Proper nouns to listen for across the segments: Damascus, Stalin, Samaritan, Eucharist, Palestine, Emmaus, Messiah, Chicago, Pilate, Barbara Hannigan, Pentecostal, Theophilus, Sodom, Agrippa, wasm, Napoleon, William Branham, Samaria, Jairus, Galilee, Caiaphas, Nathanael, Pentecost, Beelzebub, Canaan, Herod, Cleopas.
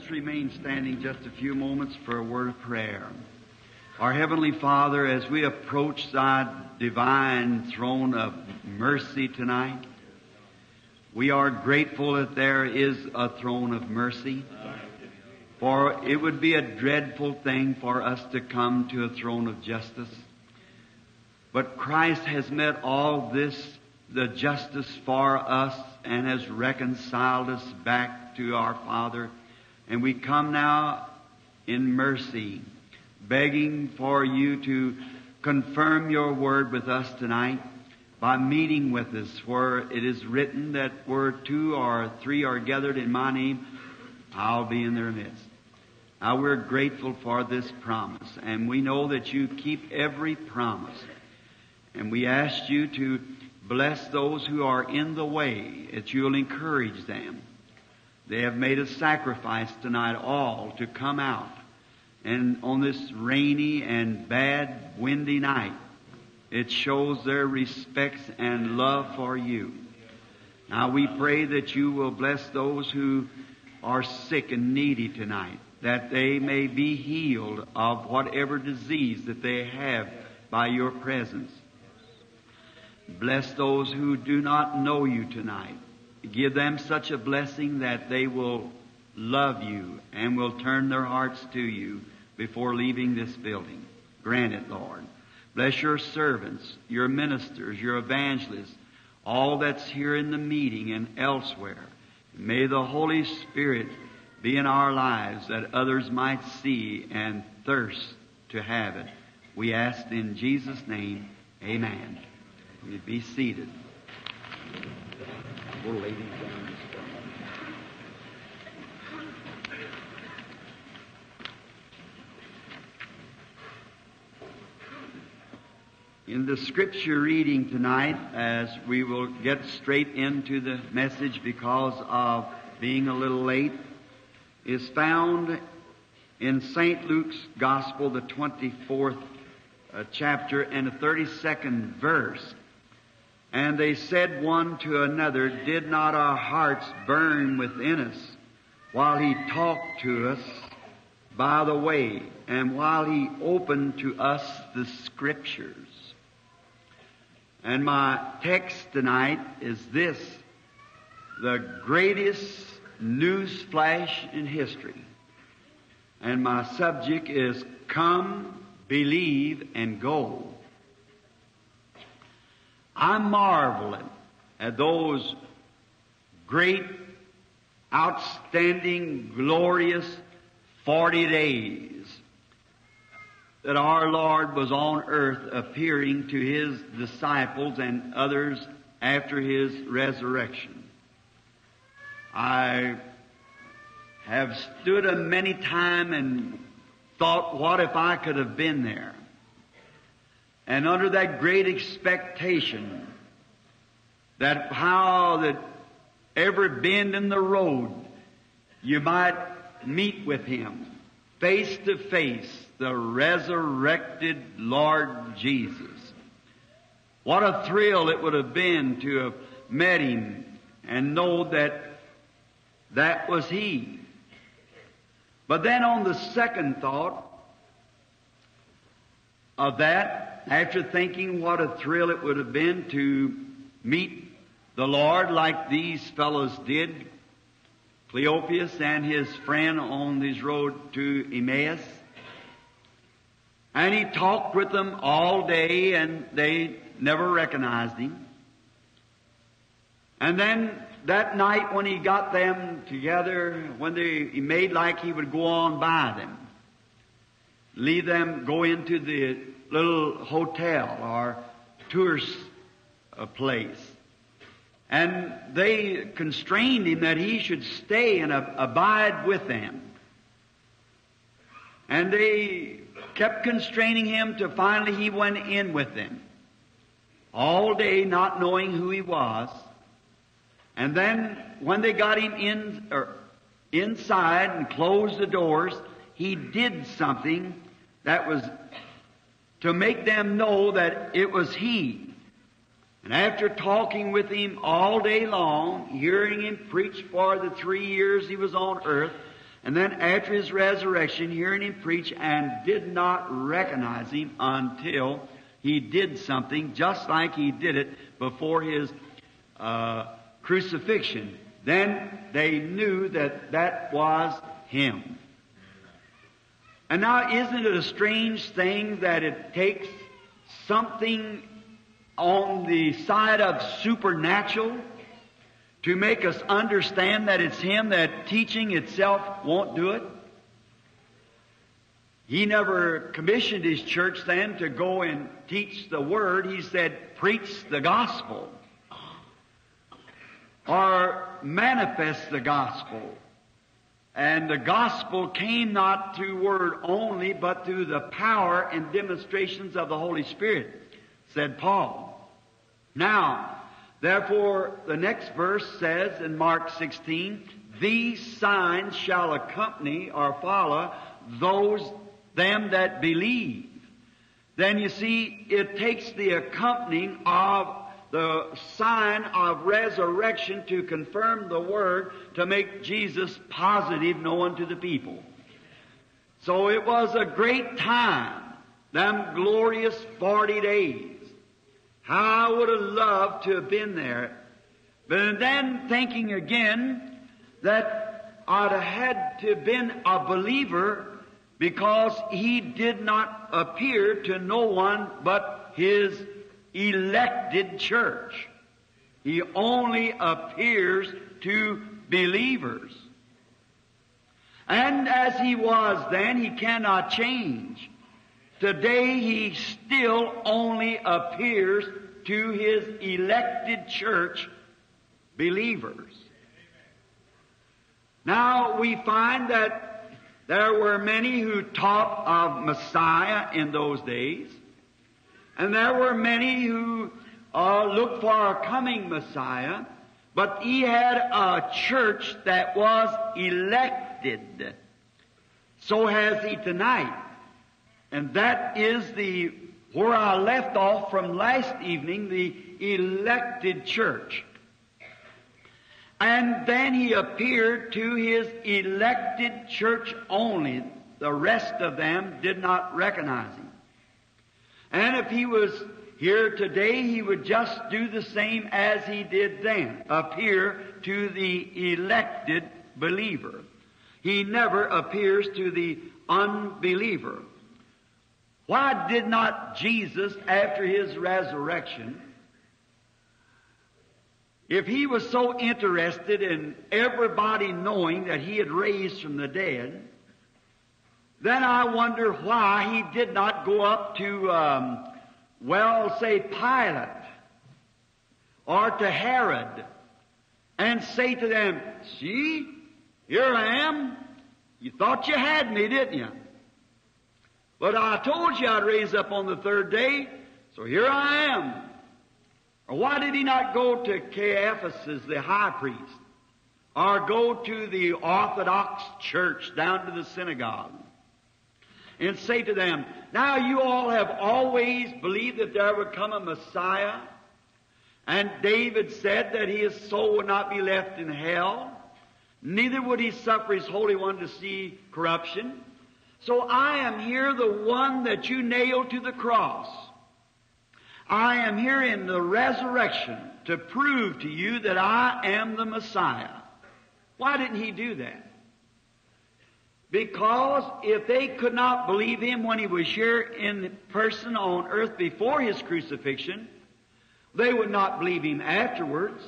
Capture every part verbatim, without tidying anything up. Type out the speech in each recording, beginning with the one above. us remain standing just a few moments for a word of prayer. Our Heavenly Father, as we approach Thy divine throne of mercy tonight, we are grateful that there is a throne of mercy, for it would be a dreadful thing for us to come to a throne of justice. But Christ has met all this, the justice for us, and has reconciled us back to our Father. And we come now in mercy, begging for you to confirm your word with us tonight by meeting with us, where it is written that where two or three are gathered in my name, I'll be in their midst. Now we're grateful for this promise, and we know that you keep every promise. And we ask you to bless those who are in the way, that you'll encourage them. They have made a sacrifice tonight all to come out. And on this rainy and bad, windy night, it shows their respect and love for you. Now we pray that you will bless those who are sick and needy tonight, that they may be healed of whatever disease that they have by your presence. Bless those who do not know you tonight. Give them such a blessing that they will love you and will turn their hearts to you before leaving this building. Grant it, Lord. Bless your servants, your ministers, your evangelists, all that's here in the meeting and elsewhere. May the Holy Spirit be in our lives that others might see and thirst to have it. We ask in Jesus' name, amen. You be seated. We'll lay these down this morning. In the scripture reading tonight, as we will get straight into the message because of being a little late, is found in Saint Luke's Gospel, the twenty-fourth uh, chapter and the thirty-second verse. And they said one to another, did not our hearts burn within us while he talked to us by the way, and while he opened to us the Scriptures? And my text tonight is this: the greatest news flash in history. And my subject is Come, Believe, and Go. I marvel at those great, outstanding, glorious forty days that our Lord was on earth, appearing to His disciples and others after His resurrection. I have stood a many time and thought, what if I could have been there? And under that great expectation, that how that every bend in the road, you might meet with Him face to face, the resurrected Lord Jesus. What a thrill it would have been to have met Him and know that that was He. But then on the second thought of that, after thinking what a thrill it would have been to meet the Lord like these fellows did, Cleopas and his friend on this road to Emmaus. And he talked with them all day, and they never recognized him. And then that night when he got them together, when they, he made like he would go on by them, leave them, go into the little hotel or tourist place. And they constrained him that he should stay and abide with them. And they kept constraining him till finally he went in with them. All day not knowing who he was. And then when they got him in, or inside and closed the doors, he did something that was to make them know that it was He. And after talking with Him all day long, hearing Him preach for the three years He was on earth, And then after his resurrection, hearing him preach, and did not recognize him until he did something, just like he did it before his uh, crucifixion. Then they knew that that was him. And now, isn't it a strange thing that it takes something on the side of supernatural to make us understand that it's him, that teaching itself won't do it? He never commissioned his church then to go and teach the Word. He said, preach the gospel, or manifest the gospel. And the gospel came not through word only, but through the power and demonstrations of the Holy Spirit, said Paul. Now, therefore, the next verse says in Mark sixteen, these signs shall accompany or follow those, them that believe. Then you see, it takes the accompanying of the sign of resurrection to confirm the Word, to make Jesus positive known to the people. So it was a great time, them glorious forty days. How I would have loved to have been there. But then thinking again that I'd have had to have been a believer, because he did not appear to no one but his elected church. He only appears to believers. And as he was then, he cannot change. Today he still only appears to his elected church believers. Now we find that there were many who taught of Messiah in those days. And there were many who uh, looked for a coming Messiah, but he had a church that was elected. So has he tonight. And that is the where I left off from last evening, the elected church. And then he appeared to his elected church only. The rest of them did not recognize him. And if he was here today, he would just do the same as he did then, appear to the elected believer. He never appears to the unbeliever. Why did not Jesus, after his resurrection, if he was so interested in everybody knowing that he had raised from the dead, then I wonder why he did not go up to, um, well, say, Pilate or to Herod and say to them, see, here I am. You thought you had me, didn't you? But I told you I'd raise up on the third day, so here I am. Or why did he not go to Caiaphas, the high priest, or go to the Orthodox church down to the synagogue, and say to them, now you all have always believed that there would come a Messiah, and David said that his soul would not be left in hell, neither would he suffer his Holy One to see corruption. So I am here, the one that you nailed to the cross. I am here in the resurrection to prove to you that I am the Messiah. Why didn't he do that? Because if they could not believe him when he was here in person on earth before his crucifixion, they would not believe him afterwards.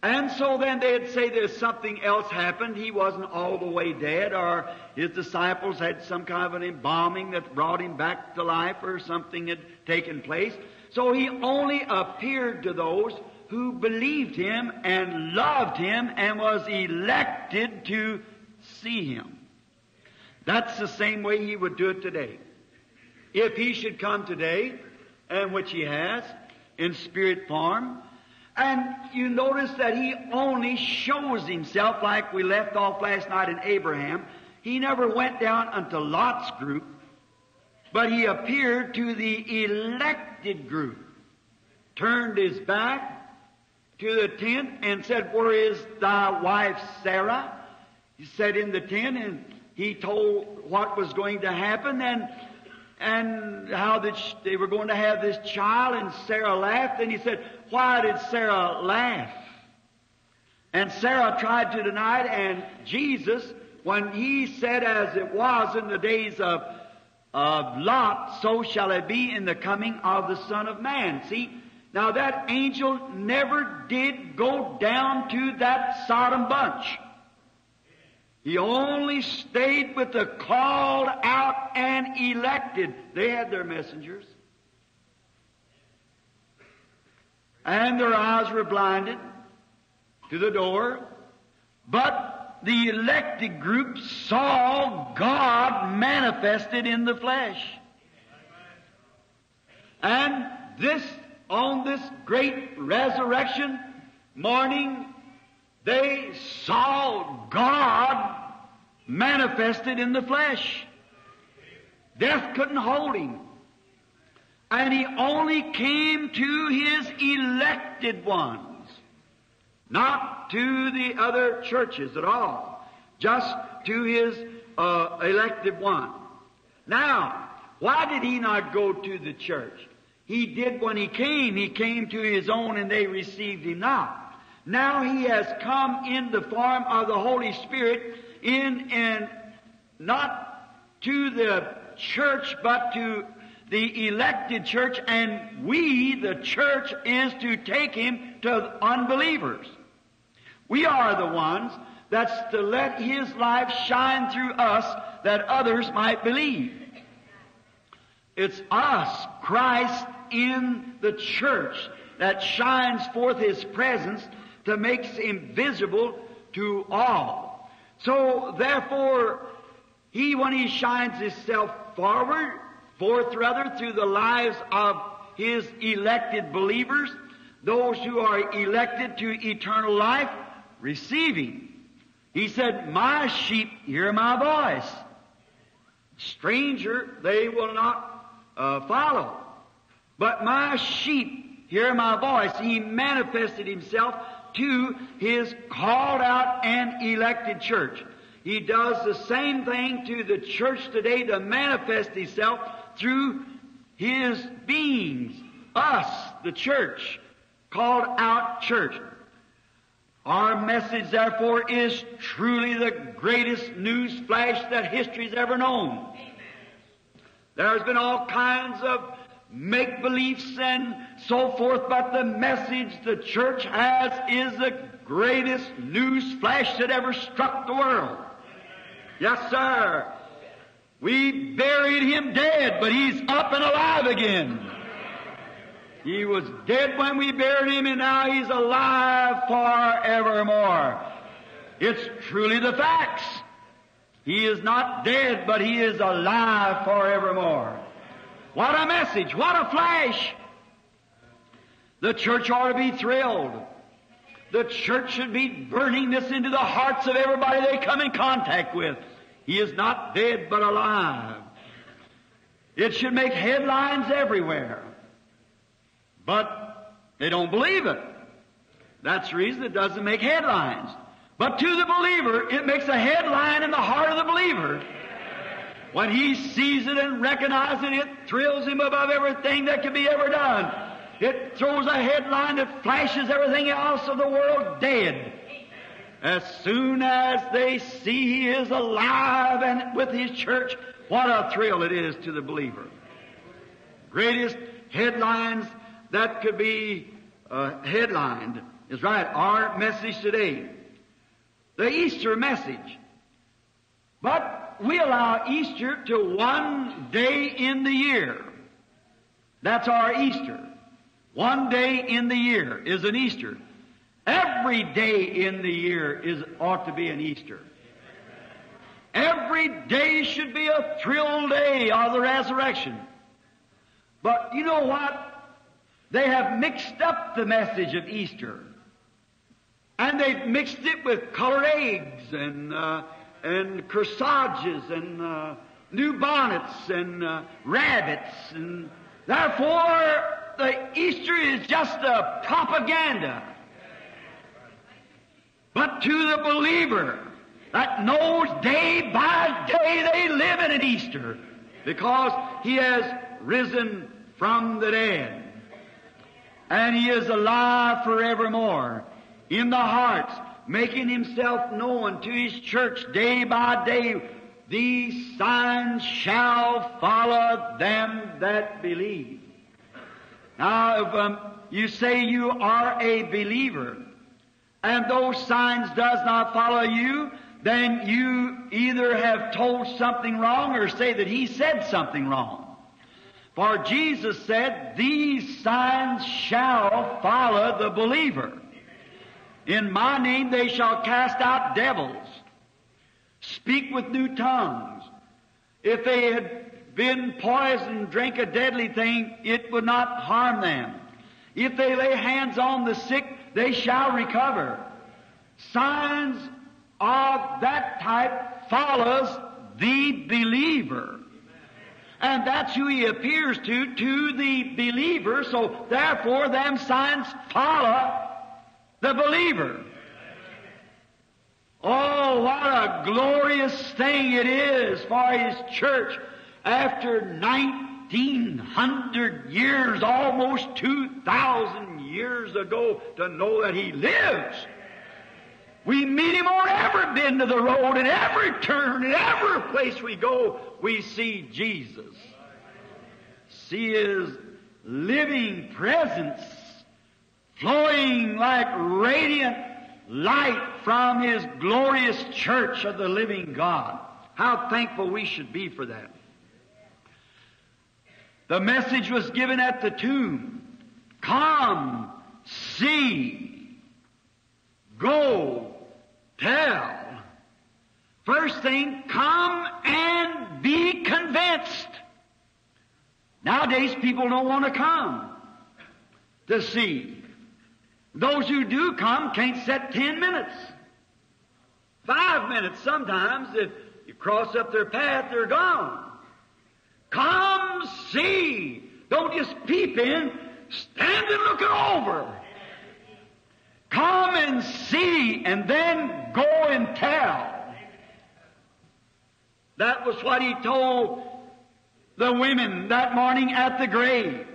And so then they'd say there's something else happened. He wasn't all the way dead, or his disciples had some kind of an embalming that brought him back to life, or something had taken place. So he only appeared to those who believed him and loved him and was elected to see him. That's the same way he would do it today. If he should come today, and which he has, in spirit form, and you notice that he only shows himself, like we left off last night in Abraham. He never went down unto Lot's group, but he appeared to the elected group, turned his back to the tent and said, where is thy wife Sarah? He sat in the tent and he told what was going to happen and and how that they were going to have this child, and Sarah laughed. And he said, why did Sarah laugh? And Sarah tried to deny it, and Jesus, when he said, as it was in the days of, of Lot, so shall it be in the coming of the Son of Man. See, now that angel never did go down to that Sodom bunch. He only stayed with the called out and elected. They had their messengers. And their eyes were blinded to the door. But the elected group saw God manifested in the flesh. And this, on this great resurrection morning, they saw God manifested in the flesh. Death couldn't hold him. And he only came to his elected ones, not to the other churches at all, just to his uh, elected one. Now, why did he not go to the church? He did when he came. He came to his own and they received him not. Now he has come in the form of the Holy Spirit, in and not to the church, but to the elected church, and we, the church, is to take him to unbelievers. We are the ones that's to let his life shine through us that others might believe. It's us, Christ in the church, that shines forth his presence that makes him visible to all. So therefore, he, when he shines himself forward, forth rather, through the lives of his elected believers, those who are elected to eternal life, receiving. He said, my sheep hear my voice. Stranger, they will not uh, follow. But my sheep hear my voice. He manifested himself to his called out and elected church. He does the same thing to the church today to manifest himself through his beings, us, the church, called out church. Our message, therefore, is truly the greatest news flash that history's ever known. There's been all kinds of make-beliefs and so forth, but the message the church has is the greatest news flash that ever struck the world. Yes, sir. We buried him dead, but he's up and alive again. He was dead when we buried him, and now he's alive forevermore. It's truly the facts. He is not dead, but he is alive forevermore. What a message! What a flash! The church ought to be thrilled. The church should be burning this into the hearts of everybody they come in contact with. He is not dead but alive. It should make headlines everywhere. But they don't believe it. That's the reason it doesn't make headlines. But to the believer, it makes a headline in the heart of the believer. When he sees it and recognizes it, it thrills him above everything that can be ever done. It throws a headline that flashes everything else of the world dead. As soon as they see he is alive and with his church, what a thrill it is to the believer. Greatest headlines that could be uh, headlined is right, our message today. The Easter message. But we allow Easter to one day in the year. That's our Easter. One day in the year is an Easter. Every day in the year is ought to be an Easter. Every day should be a thrill day of the resurrection. But you know what? They have mixed up the message of Easter. And they've mixed it with colored eggs and uh, and corsages and uh, new bonnets and uh, rabbits, and therefore the Easter is just a propaganda. But to the believer, that knows day by day they live in an Easter, because He has risen from the dead. And He is alive forevermore in the hearts, making Himself known to His church day by day. These signs shall follow them that believe. Now, if um, you say you are a believer, and those signs does not follow you, then you either have told something wrong or say that He said something wrong. For Jesus said, "These signs shall follow the believer. In My name they shall cast out devils, speak with new tongues." If they had been poisoned, drank a deadly thing, it would not harm them. If they lay hands on the sick, they shall recover. Signs of that type follows the believer. And that's who He appears to, to the believer, so therefore them signs follow the believer. Oh, what a glorious thing it is for His church after nineteen hundred years, almost two thousand years ago, to know that He lives. We meet Him on every bend of the road, and every turn, and every place we go, we see Jesus. See His living presence flowing like radiant light from His glorious church of the living God. How thankful we should be for that. The message was given at the tomb. Come, see, go, tell. First thing, come and be convinced. Nowadays, people don't want to come to see. Those who do come can't sit ten minutes. Five minutes sometimes. If you cross up their path, they're gone. Come see. Don't just peep in. Stand and look it over. Come and see, and then go and tell. That was what He told the women that morning at the grave.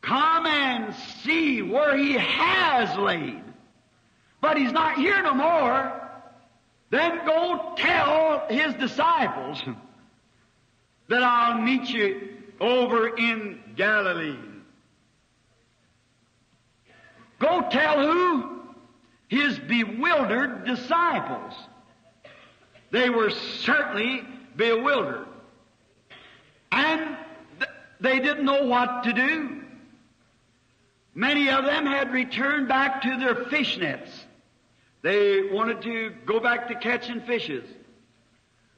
Come and see where He has laid. But He's not here no more. Then go tell His disciples that I'll meet you over in Galilee. Go tell who? His bewildered disciples. They were certainly bewildered. And th- they didn't know what to do. Many of them had returned back to their fishnets. They wanted to go back to catching fishes.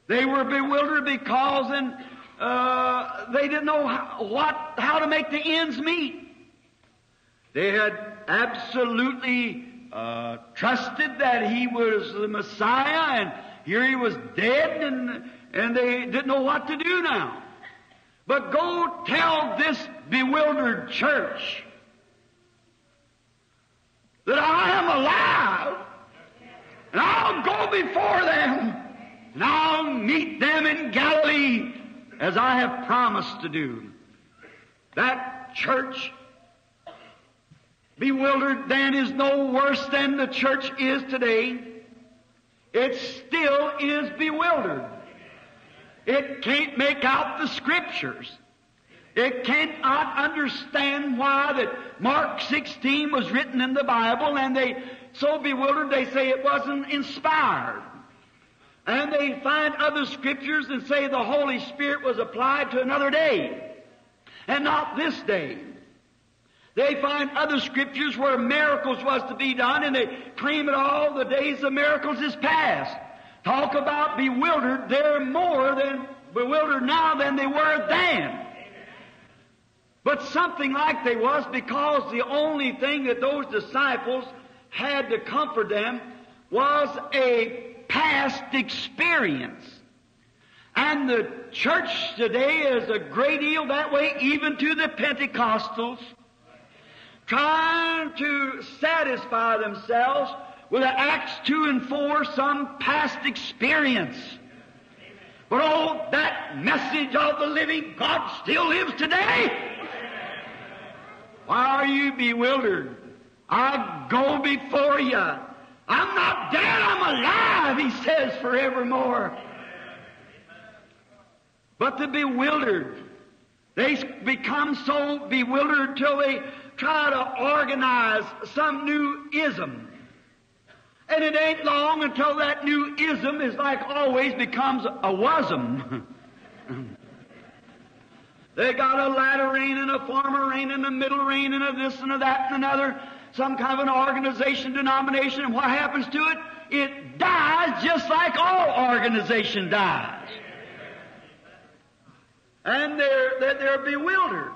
They were bewildered because and, uh, they didn't know how, what, how to make the ends meet. They had absolutely uh, trusted that He was the Messiah, and here He was dead, and, and they didn't know what to do now. But go tell this bewildered church that I am alive, and I'll go before them, and I'll meet them in Galilee as I have promised to do. That church, bewildered then, is no worse than the church is today. It still is bewildered. It can't make out the Scriptures. It cannot understand why that Mark sixteen was written in the Bible, and they so bewildered they say it wasn't inspired. And they find other Scriptures and say the Holy Spirit was applied to another day and not this day. They find other Scriptures where miracles was to be done, and they claim that all the days of miracles is past. Talk about bewildered. They're more than bewildered now than they were then. But something like they was, because the only thing that those disciples had to comfort them was a past experience. And the church today is a great deal that way, even to the Pentecostals, trying to satisfy themselves with an Acts two and four, some past experience. But oh, that message of the living God still lives today. Why are you bewildered? I'll go before you. I'm not dead, I'm alive, he says, forevermore. But the bewildered, they become so bewildered till they try to organize some new ism. And it ain't long until that new ism is like always becomes a wasm. They got a latter rain and a former rain and a middle rain and a this and a that and another, some kind of an organization, denomination, and what happens to it? It dies just like all organization dies. And they're, they're, they're bewildered.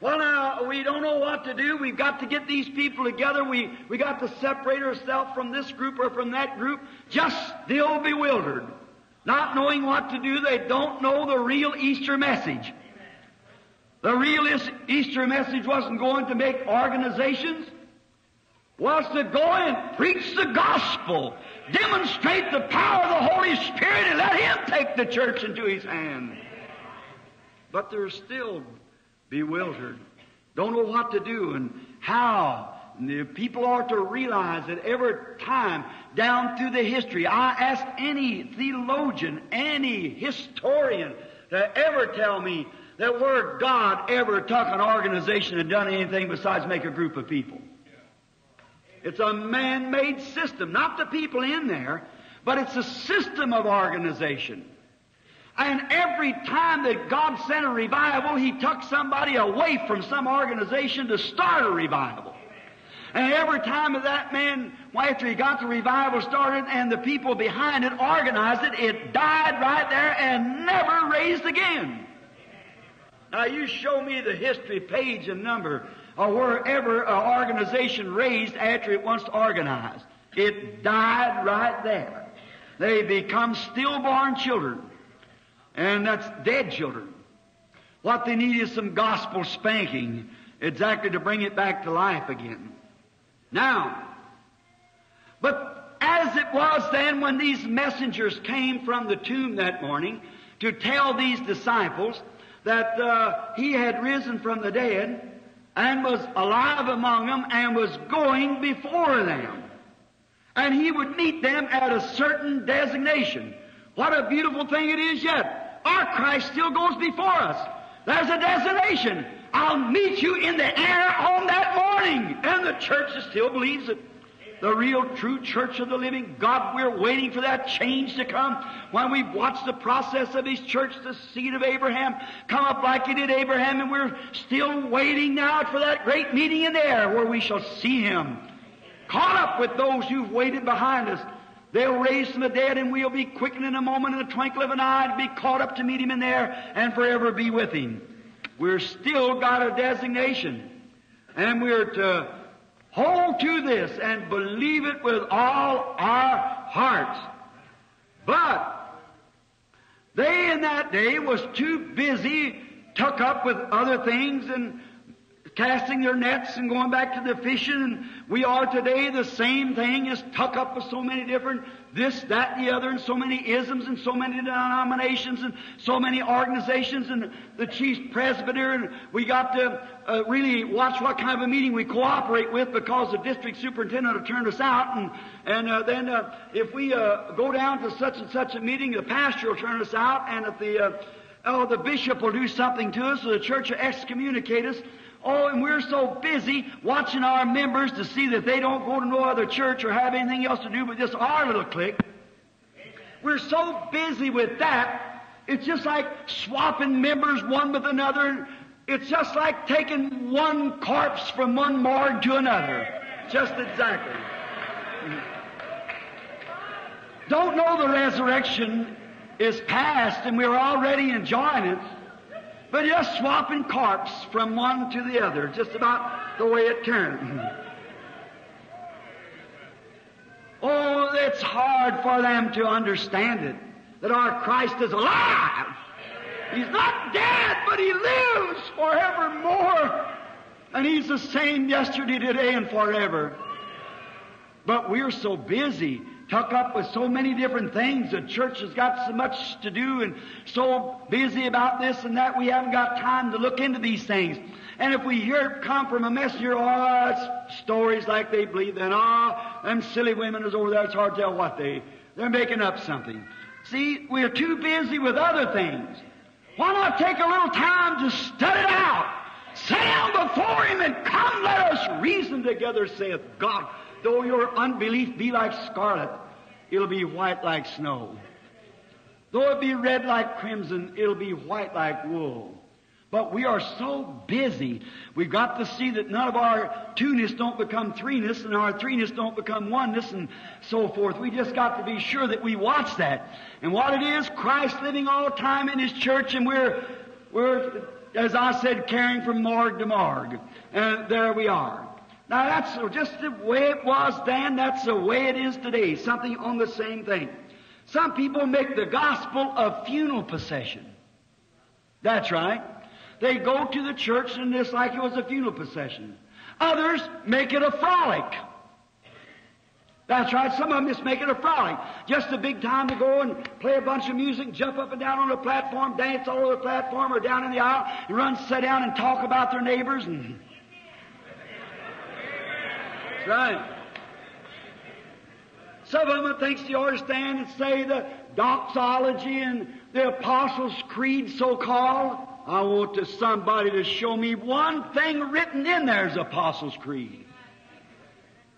Well, now, we don't know what to do. We've got to get these people together. We, we got to separate ourselves from this group or from that group. Just still bewildered. Not knowing what to do. They don't know the real Easter message. The real Easter message wasn't going to make organizations. Was to go and preach the gospel. Demonstrate the power of the Holy Spirit and let Him take the church into His hand. But they're still bewildered. Don't know what to do and how. And the people are to realize that every time down through the history, I ask any theologian, any historian to ever tell me that where God ever took an organization and done anything besides make a group of people. It's a man-made system. Not the people in there, but it's a system of organization. And every time that God sent a revival, He took somebody away from some organization to start a revival. And every time that that man, well, after he got the revival started and the people behind it organized it, it died right there and never raised again. Now you show me the history page and number or wherever an organization raised after it once organized. It died right there. They become stillborn children. And that's dead children. What they need is some gospel spanking, exactly to bring it back to life again. Now, but as it was then when these messengers came from the tomb that morning to tell these disciples that uh, He had risen from the dead and was alive among them and was going before them. And He would meet them at a certain designation. What a beautiful thing it is yet. Our Christ still goes before us. There's a designation. I'll meet you in the air on that morning. And the church still believes it. The real, true church of the living God, we're waiting for that change to come. When we've watched the process of His church, the seed of Abraham, come up like it did Abraham, and we're still waiting now for that great meeting in the air where we shall see Him. Caught up with those who've waited behind us. They'll raise from the dead, and we'll be quickened in a moment, in the twinkle of an eye, to be caught up to meet Him in there and forever be with Him. We're still got a designation, and we're to hold to this and believe it with all our hearts. But they in that day was too busy, took up with other things and casting their nets and going back to the fishing, and we are today the same thing, is tuck up with so many different this, that, and the other, and so many isms, and so many denominations, and so many organizations, and the chief presbyter, and we got to uh, really watch what kind of a meeting we cooperate with because the district superintendent will turn us out, and, and uh, then uh, if we uh, go down to such and such a meeting, the pastor will turn us out, and if the, uh, oh, the bishop will do something to us, or the church will excommunicate us. Oh, and we're so busy watching our members to see that they don't go to no other church or have anything else to do but just our little clique. We're so busy with that, it's just like swapping members one with another. It's just like taking one corpse from one morgue to another. Just exactly. Don't know the resurrection is past and we're already enjoying it. But just swapping corpses from one to the other, just about the way it turned. Oh, it's hard for them to understand it, that our Christ is alive. He's not dead, but He lives forevermore. And He's the same yesterday, today, and forever. But we're so busy, tuck up with so many different things. The church has got so much to do and so busy about this and that, we haven't got time to look into these things. And if we hear it come from a messenger, oh, it's stories like they believe, and ah, oh, them silly women is over there, it's hard to tell what they, they're making up something. See, we're too busy with other things. Why not take a little time to study it out? Sit down before Him and come, let us reason together, saith God. Though your unbelief be like scarlet, it'll be white like snow. Though it be red like crimson, it'll be white like wool. But we are so busy, we've got to see that none of our two-ness don't become three-ness, and our three-ness don't become one-ness, and so forth. We just got to be sure that we watch that. And what it is, Christ living all the time in His church, and we're, we're, as I said, carrying from morgue to morgue. And there we are. Now, that's just the way it was then. That's the way it is today. Something on the same thing. Some people make the gospel a funeral procession. That's right. They go to the church and it's like it was a funeral procession. Others make it a frolic. That's right. Some of them just make it a frolic. Just a big time to go and play a bunch of music, jump up and down on the platform, dance all over the platform or down in the aisle, and run, sit down and talk about their neighbors and... That's right. Some of them thinks you ought to stand and say the doxology and the Apostles' Creed, so-called. I want to somebody to show me one thing written in there is Apostles' Creed.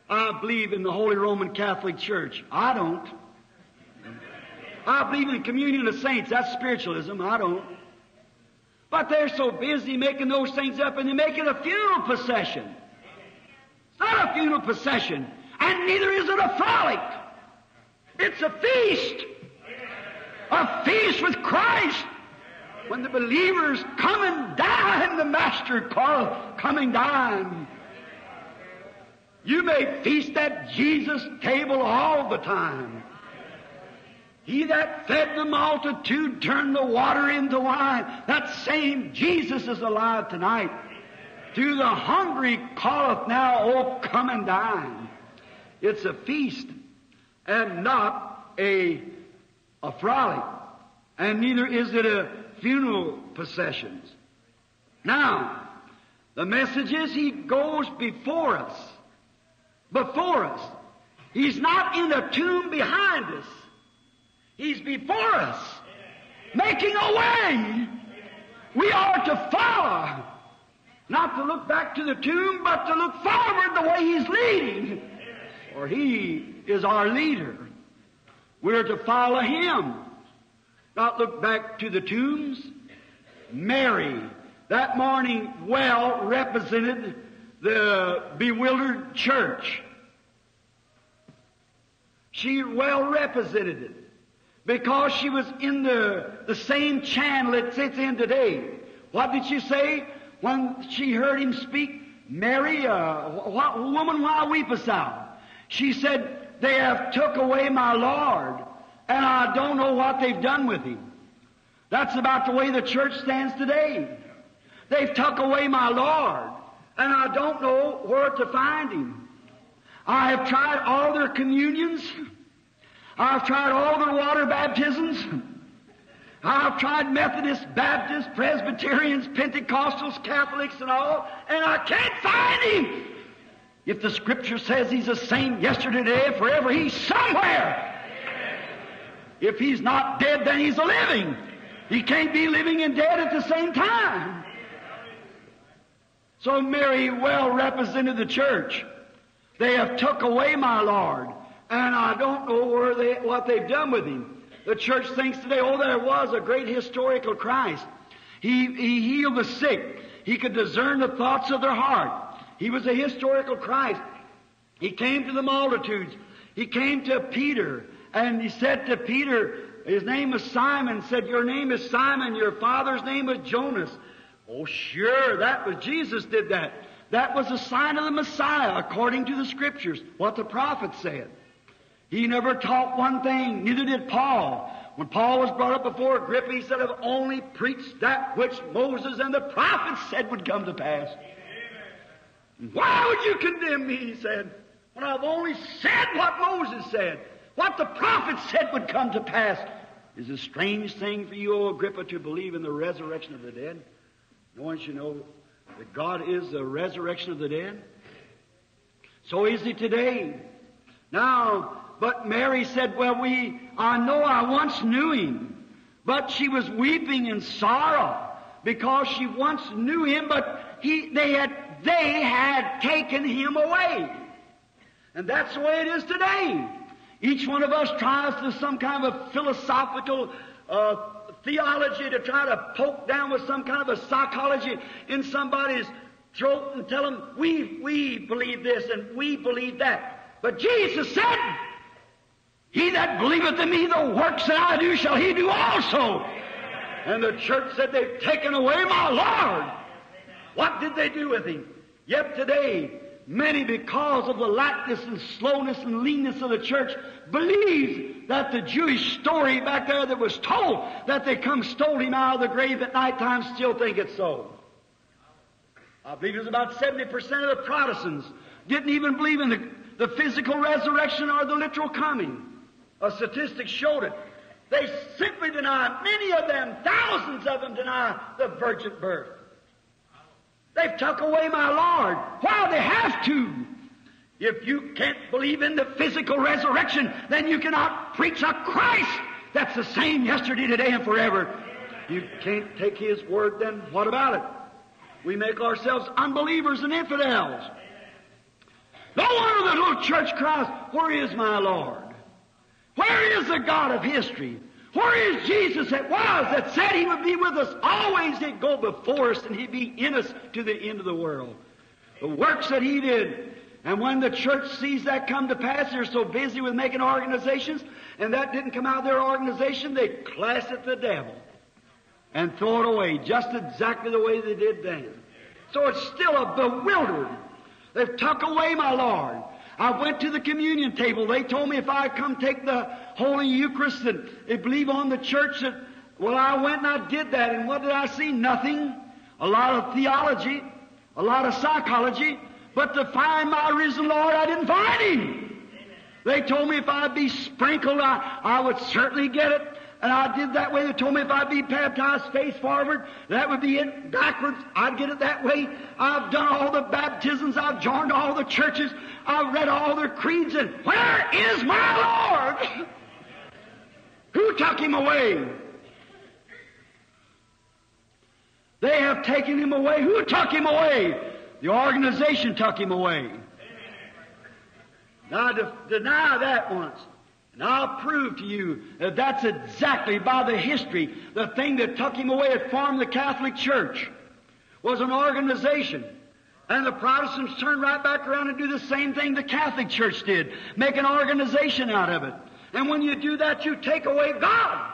I believe in the Holy Roman Catholic Church. I don't. I believe in the communion of saints. That's spiritualism. I don't. But they're so busy making those things up, and they make it a funeral procession. It's not a funeral procession, and neither is it a frolic. It's a feast. A feast with Christ. When the believers come and die, and the Master called, come and dine. You may feast at Jesus' table all the time. He that fed the multitude turned the water into wine. That same Jesus is alive tonight. To the hungry calleth now, oh, come and dine. It's a feast and not a, a frolic. And neither is it a funeral processions. Now, the message is He goes before us. Before us. He's not in a tomb behind us. He's before us. Making a way. We are to follow. Not to look back to the tomb, but to look forward the way He's leading. For He is our leader. We're to follow Him. Not look back to the tombs. Mary, that morning, well represented the bewildered church. She well represented it because she was in the, the same channel it sits in today. What did she say? When she heard Him speak, Mary, uh, wh- woman, why weepest thou? She said, they have took away my Lord, and I don't know what they've done with Him. That's about the way the church stands today. They've took away my Lord, and I don't know where to find Him. I have tried all their communions. I've tried all their water baptisms. I've tried Methodists, Baptists, Presbyterians, Pentecostals, Catholics, and all, and I can't find Him. If the Scripture says He's the same yesterday, today, and forever, He's somewhere. If He's not dead, then He's a living. He can't be living and dead at the same time. So Mary well represented the church. They have took away my Lord, and I don't know where they, what they've done with Him. The church thinks today, oh, there was a great historical Christ. He, he healed the sick. He could discern the thoughts of their heart. He was a historical Christ. He came to the multitudes. He came to Peter, and He said to Peter, his name was Simon, said, your name is Simon, your father's name is Jonas. Oh, sure, that was Jesus did that. That was a sign of the Messiah, according to the Scriptures, what the prophet said. He never taught one thing, neither did Paul. When Paul was brought up before Agrippa, he said, I've only preached that which Moses and the prophets said would come to pass. Amen. Why would you condemn me, he said. when I've only said what Moses said, what the prophets said would come to pass. Is a strange thing for you, O Agrippa, to believe in the resurrection of the dead? Don't you know that God is the resurrection of the dead? So is He today. Now, but Mary said, well, we, I know I once knew Him, but she was weeping in sorrow because she once knew Him, but he, they had, they had taken Him away. And that's the way it is today. Each one of us tries through some kind of a philosophical uh, theology to try to poke down with some kind of a psychology in somebody's throat and tell them, we, we believe this and we believe that. But Jesus said, he that believeth in me, the works that I do shall he do also. And the church said, they've taken away my Lord. What did they do with Him? Yet today, many, because of the lackness and slowness and leanness of the church, believe that the Jewish story back there that was told, that they come stole Him out of the grave at nighttime, still think it's so. I believe it was about seventy percent of the Protestants didn't even believe in the, the physical resurrection or the literal coming. A statistic showed it. They simply deny, many of them, thousands of them deny the virgin birth. They've took away my Lord. Why? They have to. If you can't believe in the physical resurrection, then you cannot preach a Christ that's the same yesterday, today, and forever. You can't take His word, then what about it? We make ourselves unbelievers and infidels. No wonder the little church cries, where is my Lord? Where is the God of history? Where is Jesus that was, that said He would be with us always? He'd go before us and He'd be in us to the end of the world. The works that He did. And when the church sees that come to pass, they're so busy with making organizations, and that didn't come out of their organization, they class it the devil and throw it away, just exactly the way they did then. So it's still a bewildered. They've tucked away my Lord. I went to the communion table. They told me if I come take the Holy Eucharist and believe on the church that, well, I went and I did that. And what did I see? Nothing. A lot of theology, a lot of psychology. But to find my risen Lord, I didn't find Him. They told me if I'd be sprinkled, I, I would certainly get it. And I did that way. They told me if I'd be baptized face forward, that would be it. Backwards, I'd get it that way. I've done all the baptisms. I've joined all the churches. I've read all their creeds. And where is my Lord? Who took Him away? They have taken Him away. Who took Him away? The organization took Him away. Now, de- deny that once. And I'll prove to you that that's exactly by the history. The thing that took Him away, that formed the Catholic Church, was an organization. And the Protestants turned right back around and do the same thing the Catholic Church did, make an organization out of it. And when you do that, you take away God.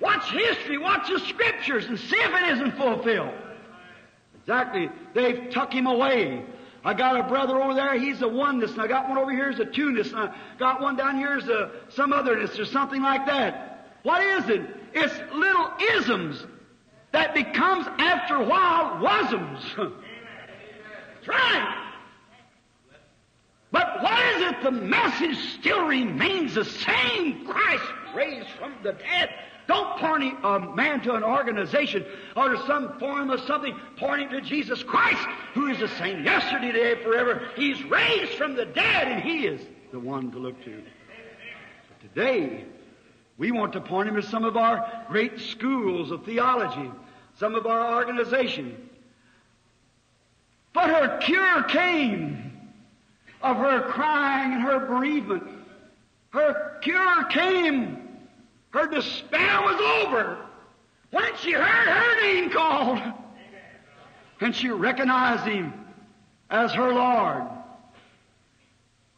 Watch history, watch the Scriptures, and see if it isn't fulfilled. Exactly. They've took Him away. I got a brother over there, he's a oneness, and I got one over here who's a two-ness, and I got one down here who's a some otherness or something like that. What is it? It's little isms that becomes, after a while, wasms. That's right. But what is it? The message still remains the same. Christ raised from the dead. Don't point a man to an organization or to some form of something, pointing to Jesus Christ, who is the same yesterday, today, forever. He's raised from the dead, and He is the one to look to. But today, we want to point Him to some of our great schools of theology, some of our organization. But her cure came of her crying and her bereavement. Her cure came. Her despair was over when she heard her name called, and she recognized Him as her Lord.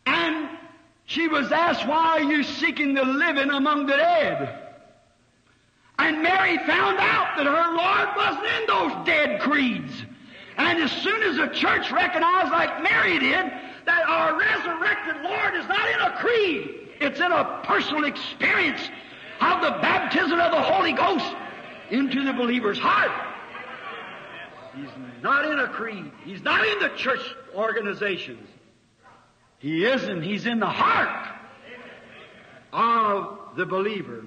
And she was asked, why are you seeking the living among the dead? And Mary found out that her Lord wasn't in those dead creeds. And as soon as the church recognized, like Mary did, that our resurrected Lord is not in a creed, it's in a personal experience of the baptism of the Holy Ghost into the believer's heart. He's not in a creed. He's not in the church organizations. He isn't. He's in the heart of the believer.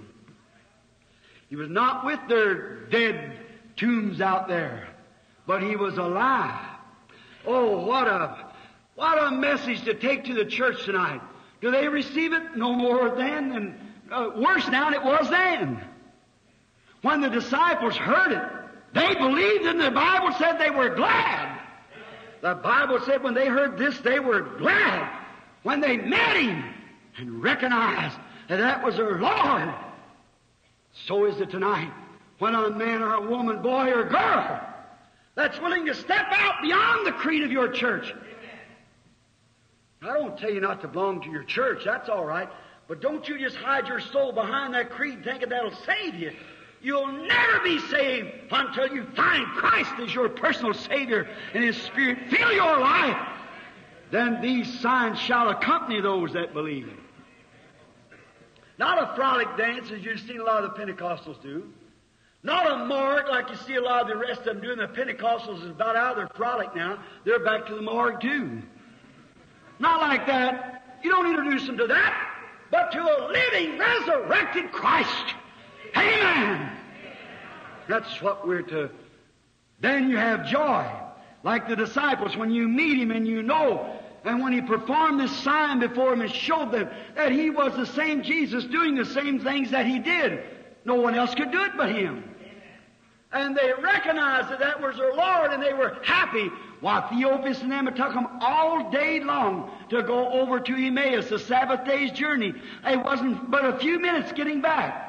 He was not with their dead tombs out there, but he was alive. Oh, what a, what a message to take to the church tonight. Do they receive it? No more than, and uh, worse now than it was then. When the disciples heard it, they believed, and the Bible said they were glad. The Bible said when they heard this, they were glad when they met Him and recognized that that was their Lord. So is it tonight when a man or a woman, boy or girl, that's willing to step out beyond the creed of your church. I don't tell you not to belong to your church. That's all right. But don't you just hide your soul behind that creed thinking that'll save you. You'll never be saved until you find Christ as your personal Savior and His Spirit fill your life. Then these signs shall accompany those that believe. Not a frolic dance as you've seen a lot of the Pentecostals do. Not a morgue like you see a lot of the rest of them doing. The Pentecostals is about out of their frolic now. They're back to the morgue too. Not like that. You don't introduce them to that, but to a living, resurrected Christ. Amen. That's what we're to. Then you have joy, like the disciples, when you meet Him and you know. And when He performed this sign before them and showed them that He was the same Jesus doing the same things that He did. No one else could do it but Him. And they recognized that that was their Lord, and they were happy. Why, Theophas and them, it took them all day long to go over to Emmaus, the Sabbath day's journey. It wasn't but a few minutes getting back.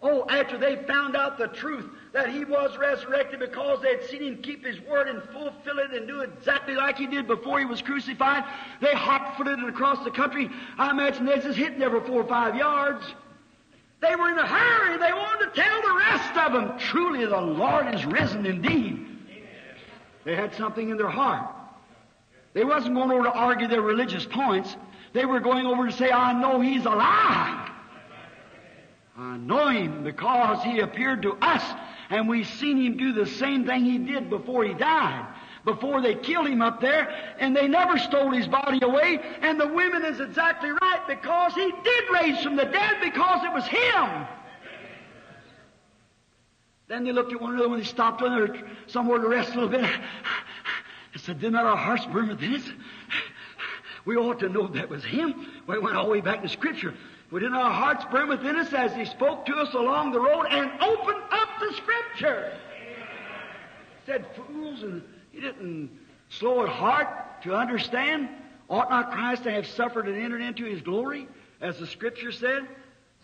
Oh, after they found out the truth that He was resurrected, because they had seen Him keep His word and fulfill it and do exactly like He did before He was crucified, they hot-footed it across the country. I imagine they just hitting every four or five yards. They were in a hurry. They wanted to tell the rest of them, truly the Lord is risen indeed. Amen. They had something in their heart. They wasn't going over to argue their religious points. They were going over to say, I know He's alive. I know Him because He appeared to us, and we've seen Him do the same thing He did before He died, before they killed Him up there, and they never stole His body away. And the women is exactly right, because He did raise from the dead, because it was Him. Then they looked at one another when they stopped on there somewhere to rest a little bit. They said, did not our hearts burn within us? We ought to know that was Him. We went all the way back to Scripture. We did not our hearts burn within us as He spoke to us along the road and opened up the Scripture. Said, fools, and He didn't slow at heart to understand. Ought not Christ to have suffered and entered into His glory, as the Scripture said?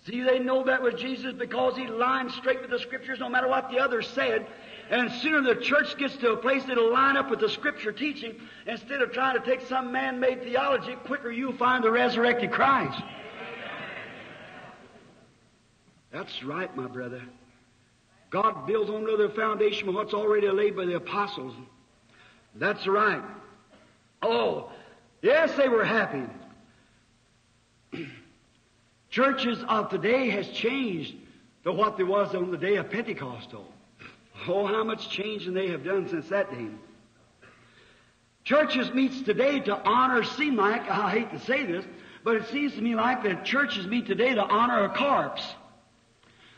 See, they know that was Jesus because He lined straight with the Scriptures no matter what the others said. And sooner the church gets to a place that will line up with the Scripture teaching, instead of trying to take some man-made theology, quicker you'll find the resurrected Christ. That's right, my brother. God builds on another foundation of what's already laid by the apostles. That's right. Oh, yes, they were happy. Churches of today has changed to what there was on the day of Pentecost. Oh, how much changing they have done since that day. Churches meets today to honor, seem like, I hate to say this, but it seems to me like that churches meet today to honor a corpse.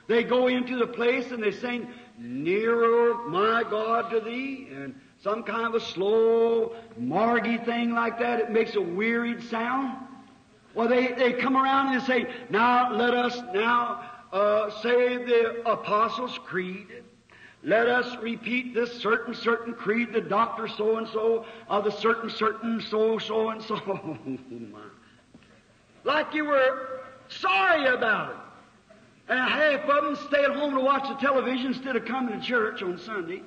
They go into the place and they sing, Nearer, my God, to Thee, and some kind of a slow, margy thing like that. It makes a wearied sound. Well, they, they come around and they say, now let us now uh, say the Apostles' Creed. Let us repeat this certain, certain creed, the doctor so-and-so, of the certain, certain, so, so-and-so. Oh, my. Like you were sorry about it. And half of them stay at home to watch the television instead of coming to church on Sunday.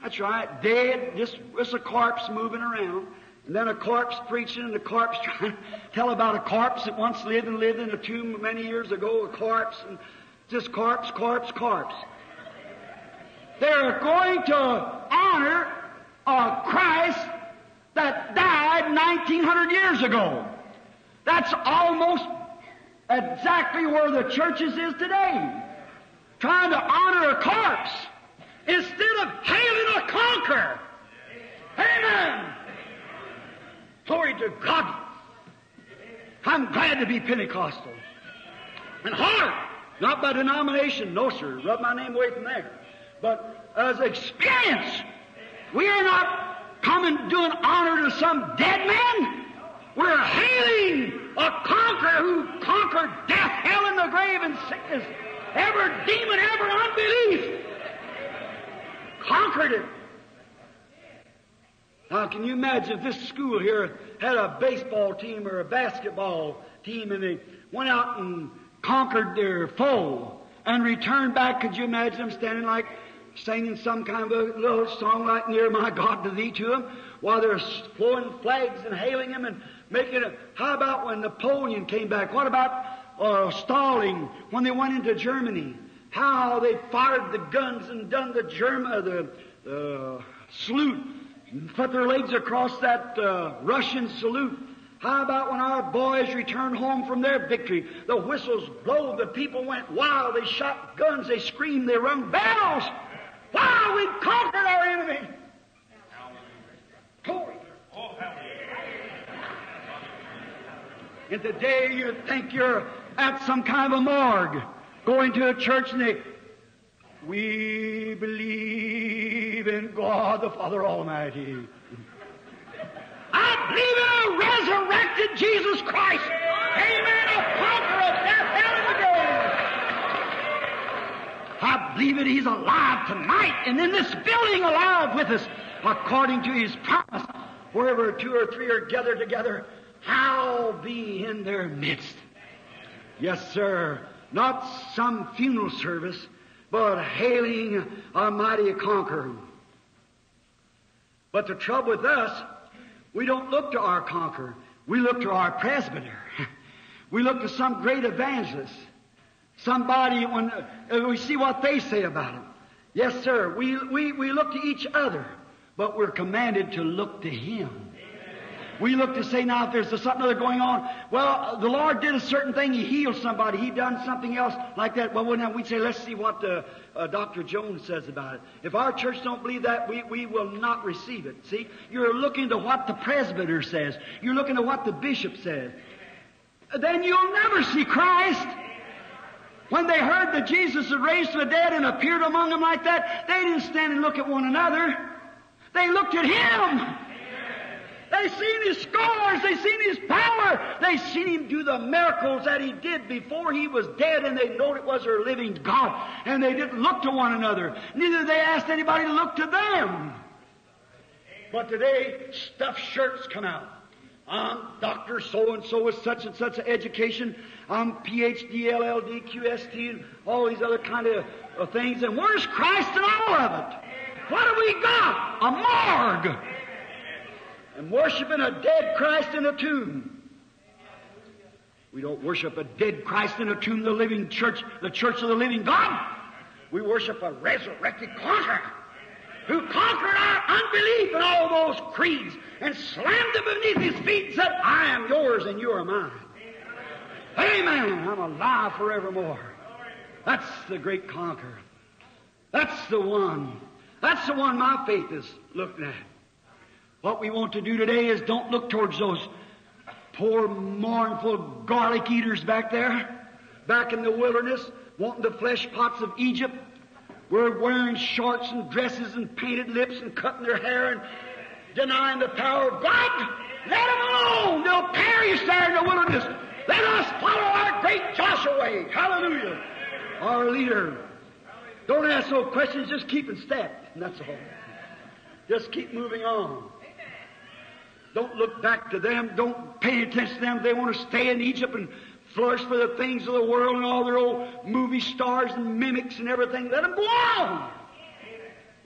That's right, dead, just, just a corpse moving around. And then a corpse preaching, and a corpse trying to tell about a corpse that once lived and lived in a tomb many years ago, a corpse, and just corpse, corpse, corpse. They're going to honor a Christ that died nineteen hundred years ago. That's almost exactly where the churches is today, trying to honor a corpse instead of hailing a conqueror. Amen. Amen. Glory to God. I'm glad to be Pentecostal. And hard. Not by denomination. No, sir. Rub my name away from there. But as experience. We are not coming doing honor to some dead man. We're hailing a conqueror who conquered death, hell, and the grave, and sickness. Every demon, every unbelief. Conquered it. Now, can you imagine if this school here had a baseball team or a basketball team and they went out and conquered their foe and returned back? Could you imagine them standing like singing some kind of a little song like Near My God to Thee to them while they're flowing flags and hailing them and making it? How about when Napoleon came back? What about uh, Stalin when they went into Germany? How they fired the guns and done the German, uh, the uh, salute, and put their legs across that uh, Russian salute. How about when our boys returned home from their victory? The whistles blew, the people went wild, they shot guns, they screamed, they rung bells. Wow, we conquered our enemy. Glory. And today you think you're at some kind of a morgue, going to a church and they, we believe in God the Father Almighty. I believe in a resurrected Jesus Christ. Amen. A conqueror of death, hell, and the grave. I believe that He's alive tonight and in this building alive with us according to His promise. Wherever two or three are gathered together, I'll be in their midst. Yes, sir. Not some funeral service, but hailing a mighty conqueror. But the trouble with us, we don't look to our conqueror. We look to our presbyter. We look to some great evangelist. Somebody, when uh, we see what they say about him. Yes, sir, we, we, we look to each other, but we're commanded to look to Him. We look to say, now, if there's something other going on, well, the Lord did a certain thing. He healed somebody. He done something else like that. Well, now we'd say, let's see what uh, uh, Doctor Jones says about it. If our church don't believe that, we, we will not receive it. See, you're looking to what the presbyter says. You're looking to what the bishop says. Then you'll never see Christ. When they heard that Jesus had raised from the dead and appeared among them like that, they didn't stand and look at one another. They looked at Him. They've seen His scars. They've seen His power. They've seen Him do the miracles that He did before He was dead, and they knowed it was their living God. And they didn't look to one another. Neither they asked anybody to look to them. But today, stuffed shirts come out. I'm Doctor So-and-so with such and such an education. I'm P H D, L L D, Q S T, and all these other kind of uh, things. And where's Christ in all of it? What have we got? A morgue. And worshiping a dead Christ in a tomb. We don't worship a dead Christ in a tomb, the living church, the church of the living God. We worship a resurrected conqueror who conquered our unbelief and all those creeds and slammed them beneath His feet and said, I am yours and you are mine. Amen. I'm alive forevermore. That's the great conqueror. That's the one. That's the one my faith is looking at. What we want to do today is don't look towards those poor, mournful garlic eaters back there, back in the wilderness, wanting the flesh pots of Egypt. We're wearing shorts and dresses and painted lips and cutting their hair and denying the power of God. Let them alone. They'll perish there in the wilderness. Let us follow our great Joshua. Hallelujah. Our leader. Don't ask no questions. Just keep in step. And that's all. Just keep moving on. Don't look back to them. Don't pay attention to them. They want to stay in Egypt and flourish for the things of the world and all their old movie stars and mimics and everything. Let them go on.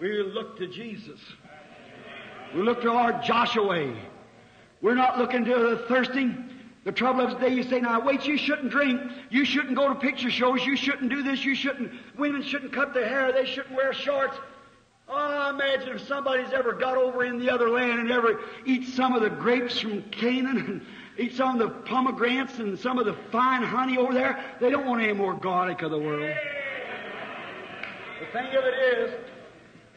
We look to Jesus. We look to our Joshua. We're not looking to the thirsting. The trouble of today, you say, now wait, you shouldn't drink. You shouldn't go to picture shows. You shouldn't do this. You shouldn't. Women shouldn't cut their hair. They shouldn't wear shorts. Oh, I imagine if somebody's ever got over in the other land and ever eat some of the grapes from Canaan and eat some of the pomegranates and some of the fine honey over there, they don't want any more garlic of the world. The thing of it is,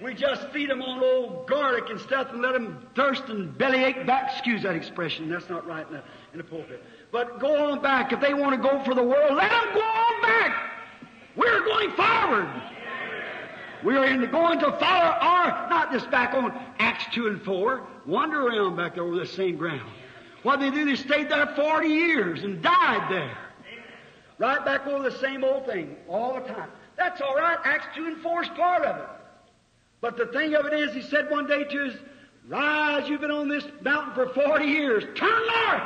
we just feed them on old garlic and stuff and let them thirst and bellyache back. Excuse that expression. That's not right in the, in the pulpit. But go on back. If they want to go for the world, let them go on back. We're going forward. We are in going to follow our, not just back on Acts two and four, wander around back there over the same ground. What did they do? They stayed there forty years and died there. Right back over the same old thing all the time. That's all right. Acts two and four is part of it. But the thing of it is, he said one day to his, rise, you've been on this mountain for forty years. Turn north.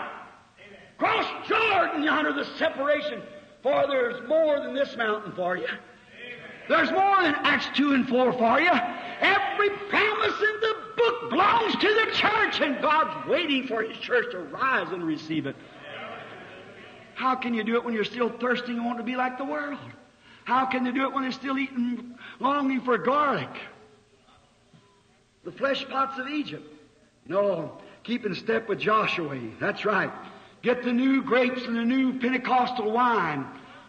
Cross Jordan yonder, the separation. For there's more than this mountain for you. There's more than Acts two and four for you. Every promise in the book belongs to the church, and God's waiting for His church to rise and receive it. How can you do it when you're still thirsting and want to be like the world? How can you do it when you're still eating, longing for garlic? The flesh pots of Egypt. No, keep in step with Joshua. That's right. Get the new grapes and the new Pentecostal wine.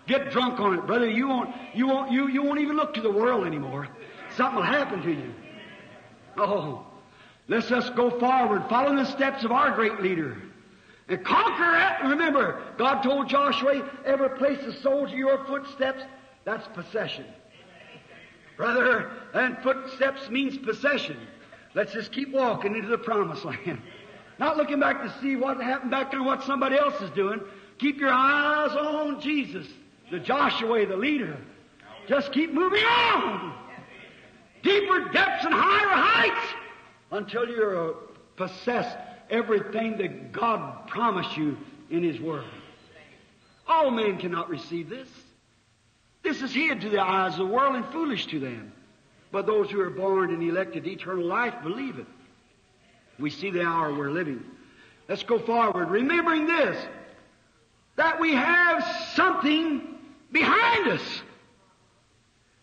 Get drunk on it, brother. You won't, you won't, you, you won't even look to the world anymore. Something will happen to you. Oh, let's just go forward, follow the steps of our great leader, and conquer it. Remember, God told Joshua, "Every place the soles of your footsteps, that's possession." Brother, and footsteps means possession. Let's just keep walking into the promised land, not looking back to see what happened back there, what somebody else is doing. Keep your eyes on Jesus. The Joshua, the leader. Just keep moving on. Deeper depths and higher heights until you possess everything that God promised you in His Word. All men cannot receive this. This is hid to the eyes of the world and foolish to them. But those who are born and elected eternal life believe it. We see the hour we're living. Let's go forward, remembering this, that we have something behind us.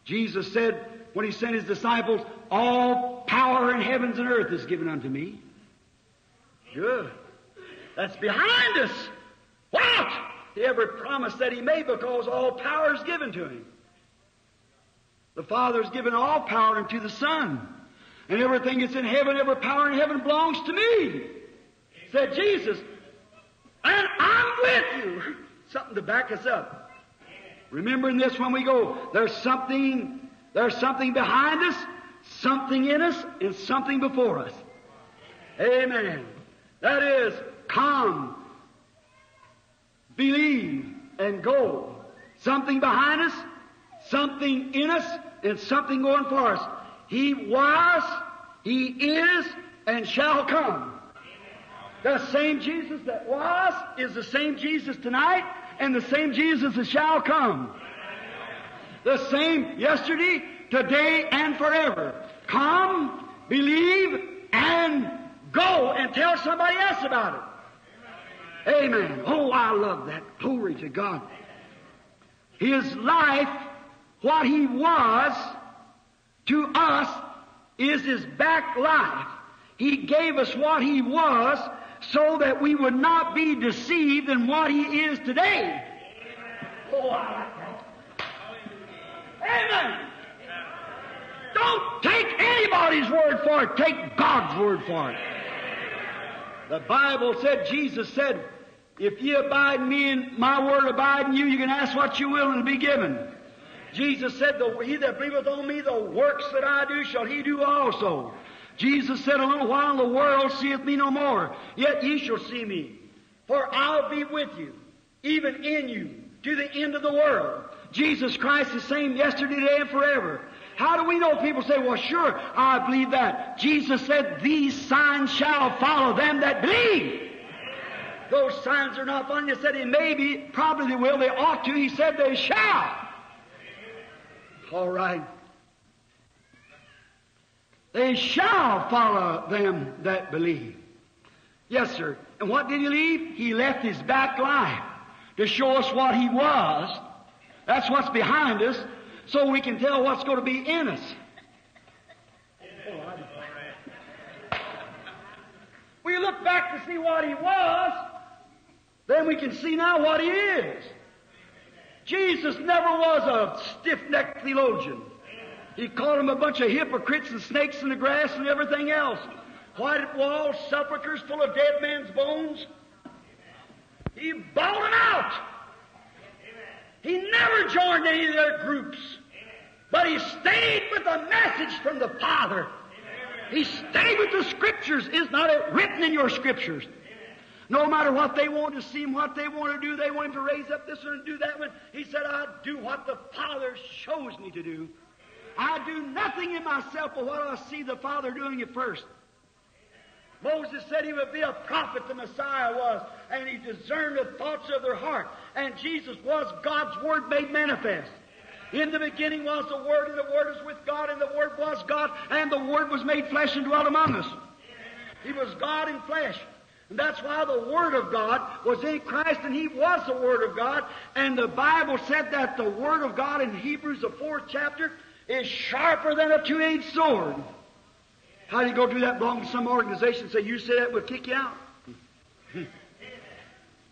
Jesus said when He sent His disciples, all power in heavens and earth is given unto me. Sure. That's behind us. What? Every promise that He made, because all power is given to Him. The Father has given all power unto the Son. And everything that's in heaven, every power in heaven belongs to me, said Jesus. And I'm with you. Something to back us up. Remembering this when we go, there's something There's something behind us, something in us, and something before us. Amen. That is, come, believe, and go. Something behind us, something in us, and something going for us. He was, He is, and shall come. The same Jesus that was is the same Jesus tonight, and the same Jesus that shall come. The same yesterday, today, and forever. Come, believe, and go, and tell somebody else about it. Amen. Oh, I love that. Glory to God. His life, what He was to us, is His back life. He gave us what He was so that we would not be deceived in what He is today. Oh, I like that. Amen. Don't take anybody's word for it. Take God's word for it. The Bible said, Jesus said, if you abide in me and my word abide in you, you can ask what you will and it'll be given. Jesus said, he that believeth on me, the works that I do shall he do also. Jesus said, a little while the world seeth me no more, yet ye shall see me. For I'll be with you, even in you, to the end of the world. Jesus Christ the same yesterday, today, and forever. How do we know? People say, well, sure, I believe that. Jesus said, these signs shall follow them that believe. Those signs are not funny. He said, it may be, probably they will, they ought to. He said, they shall. All right. They shall follow them that believe. Yes, sir. And what did He leave? He left His back life to show us what He was. That's what's behind us, so we can tell what's going to be in us. We look back to see what He was, then we can see now what He is. Jesus never was a stiff-necked theologian. He called them a bunch of hypocrites and snakes in the grass and everything else. White walls, sepulchres full of dead men's bones. He bought them out. Amen. He never joined any of their groups. Amen. But he stayed with the message from the Father. Amen. He stayed with the Scriptures. Is not it written in your Scriptures? Amen. No matter what they want to see him, what they want to do, they want him to raise up this one and do that one. He said, I do what the Father shows me to do. I do nothing in myself but what I see the Father doing at first. Moses said he would be a prophet, the Messiah was, and he discerned the thoughts of their heart. And Jesus was God's Word made manifest. In the beginning was the Word, and the Word was with God, and the Word was God, and the Word was made flesh and dwelt among us. He was God in flesh. And that's why the Word of God was in Christ, and He was the Word of God. And the Bible said that the Word of God in Hebrews, the fourth chapter, is sharper than a two-edged sword. How do you go do that? Belong to some organization and say, you say that, we'll kick you out.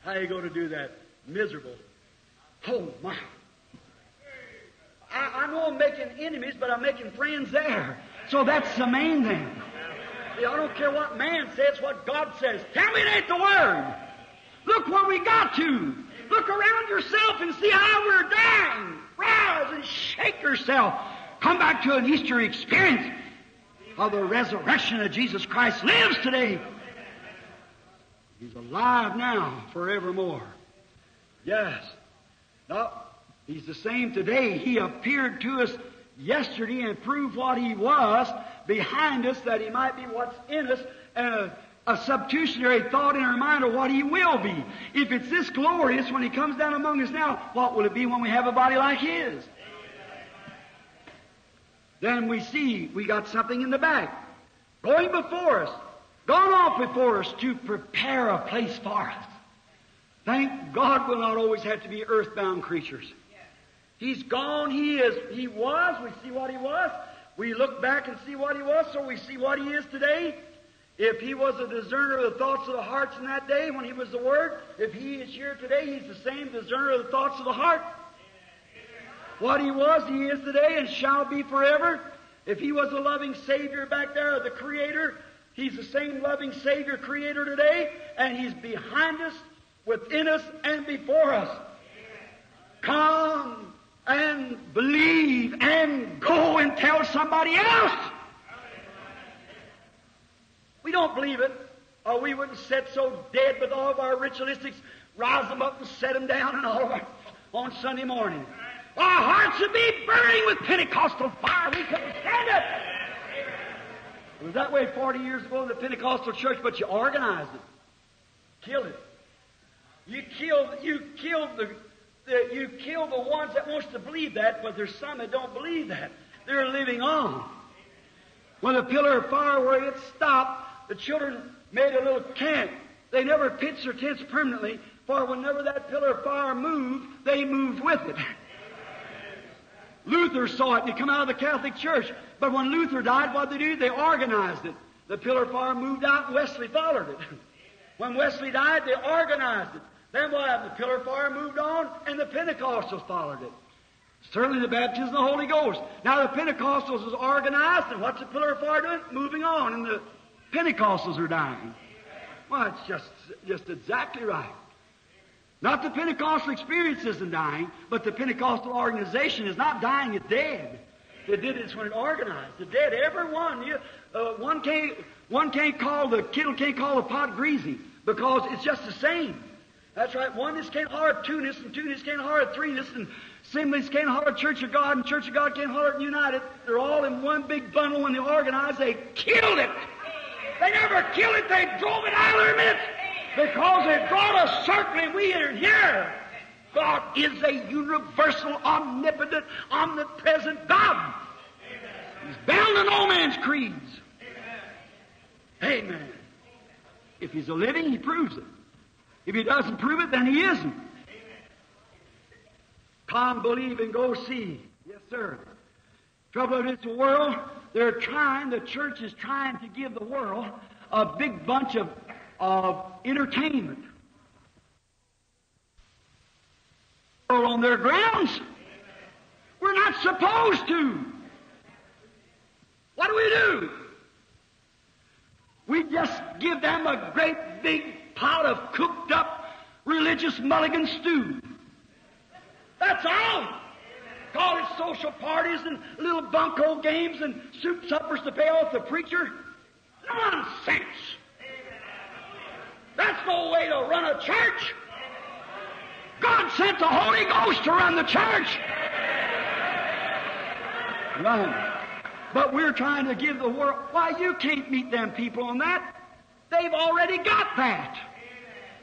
How are you going to do that? Miserable. Oh, my. I, I know I'm making enemies, but I'm making friends there. So that's the main thing. See, I don't care what man says, what God says. Tell me it ain't the Word. Look where we got to. Look around yourself and see how we're dying. Rise and shake yourself. Come back to an Easter experience of the resurrection of Jesus Christ lives today. He's alive now forevermore. Yes. No, He's the same today. He appeared to us yesterday and proved what He was behind us, that He might be what's in us, and a, a substitutionary thought in our mind of what He will be. If it's this glorious when He comes down among us now, what will it be when we have a body like His? Then we see we got something in the back, going before us, gone off before us to prepare a place for us. Thank God we'll not always have to be earthbound creatures. He's gone. He is. He was. We see what He was. We look back and see what He was, so we see what He is today. If He was a discerner of the thoughts of the hearts in that day when He was the Word, if He is here today, He's the same discerner of the thoughts of the heart. What He was, He is today and shall be forever. If He was a loving Savior back there, the Creator, He's the same loving Savior, Creator today, and He's behind us, within us, and before us. Come and believe and go and tell somebody else. We don't believe it, or we wouldn't sit so dead with all of our ritualistics, rise them up and set them down and all of our, on Sunday morning. Our hearts should be burning with Pentecostal fire. We couldn't stand it. It was that way forty years ago in the Pentecostal church, but you organized it. Killed it. You killed, you killed, the, the, you killed the ones that wants to believe that, but there's some that don't believe that. They're living on. When the pillar of fire where it stopped, the children made a little tent. They never pitched their tents permanently, for whenever that pillar of fire moved, they moved with it. Luther saw it, and it come out of the Catholic Church. But when Luther died, what did they do? They organized it. The pillar of fire moved out, and Wesley followed it. When Wesley died, they organized it. Then what happened? The pillar of fire moved on, and the Pentecostals followed it. Certainly the baptism of the Holy Ghost. Now the Pentecostals was organized, and what's the pillar of fire doing? Moving on, and the Pentecostals are dying. Well, it's just, just exactly right. Not the Pentecostal experience isn't dying, but the Pentecostal organization is not dying, it's dead. It did this when it organized. The dead, everyone. You, uh, one can't, one can't call the kettle, can't call the pot greasy, because it's just the same. That's right. One is can't holler at two-ness, and two-ness can't holler at three-ness, and assemblies can't holler at Church of God, and Church of God can't holler at United. They're all in one big bundle. When they organize, they killed it. They never killed it. They drove it out of their midst. Because it brought us circling, we are here. God is a universal, omnipotent, omnipresent God. Amen. He's bound to no man's creeds. Amen. Amen. If He's a living, He proves it. If He doesn't prove it, then He isn't. Amen. Come, believe, and go see. Yes, sir. Trouble in this world, they're trying, the church is trying to give the world a big bunch of of entertainment on their grounds. We're not supposed to. What do we do? We just give them a great big pot of cooked up religious mulligan stew. That's all. Call it social parties and little bunco games and soup suppers to pay off the preacher. Nonsense. That's no way to run a church. God sent the Holy Ghost to run the church. Right. But we're trying to give the world. Why, you can't meet them people on that. They've already got that.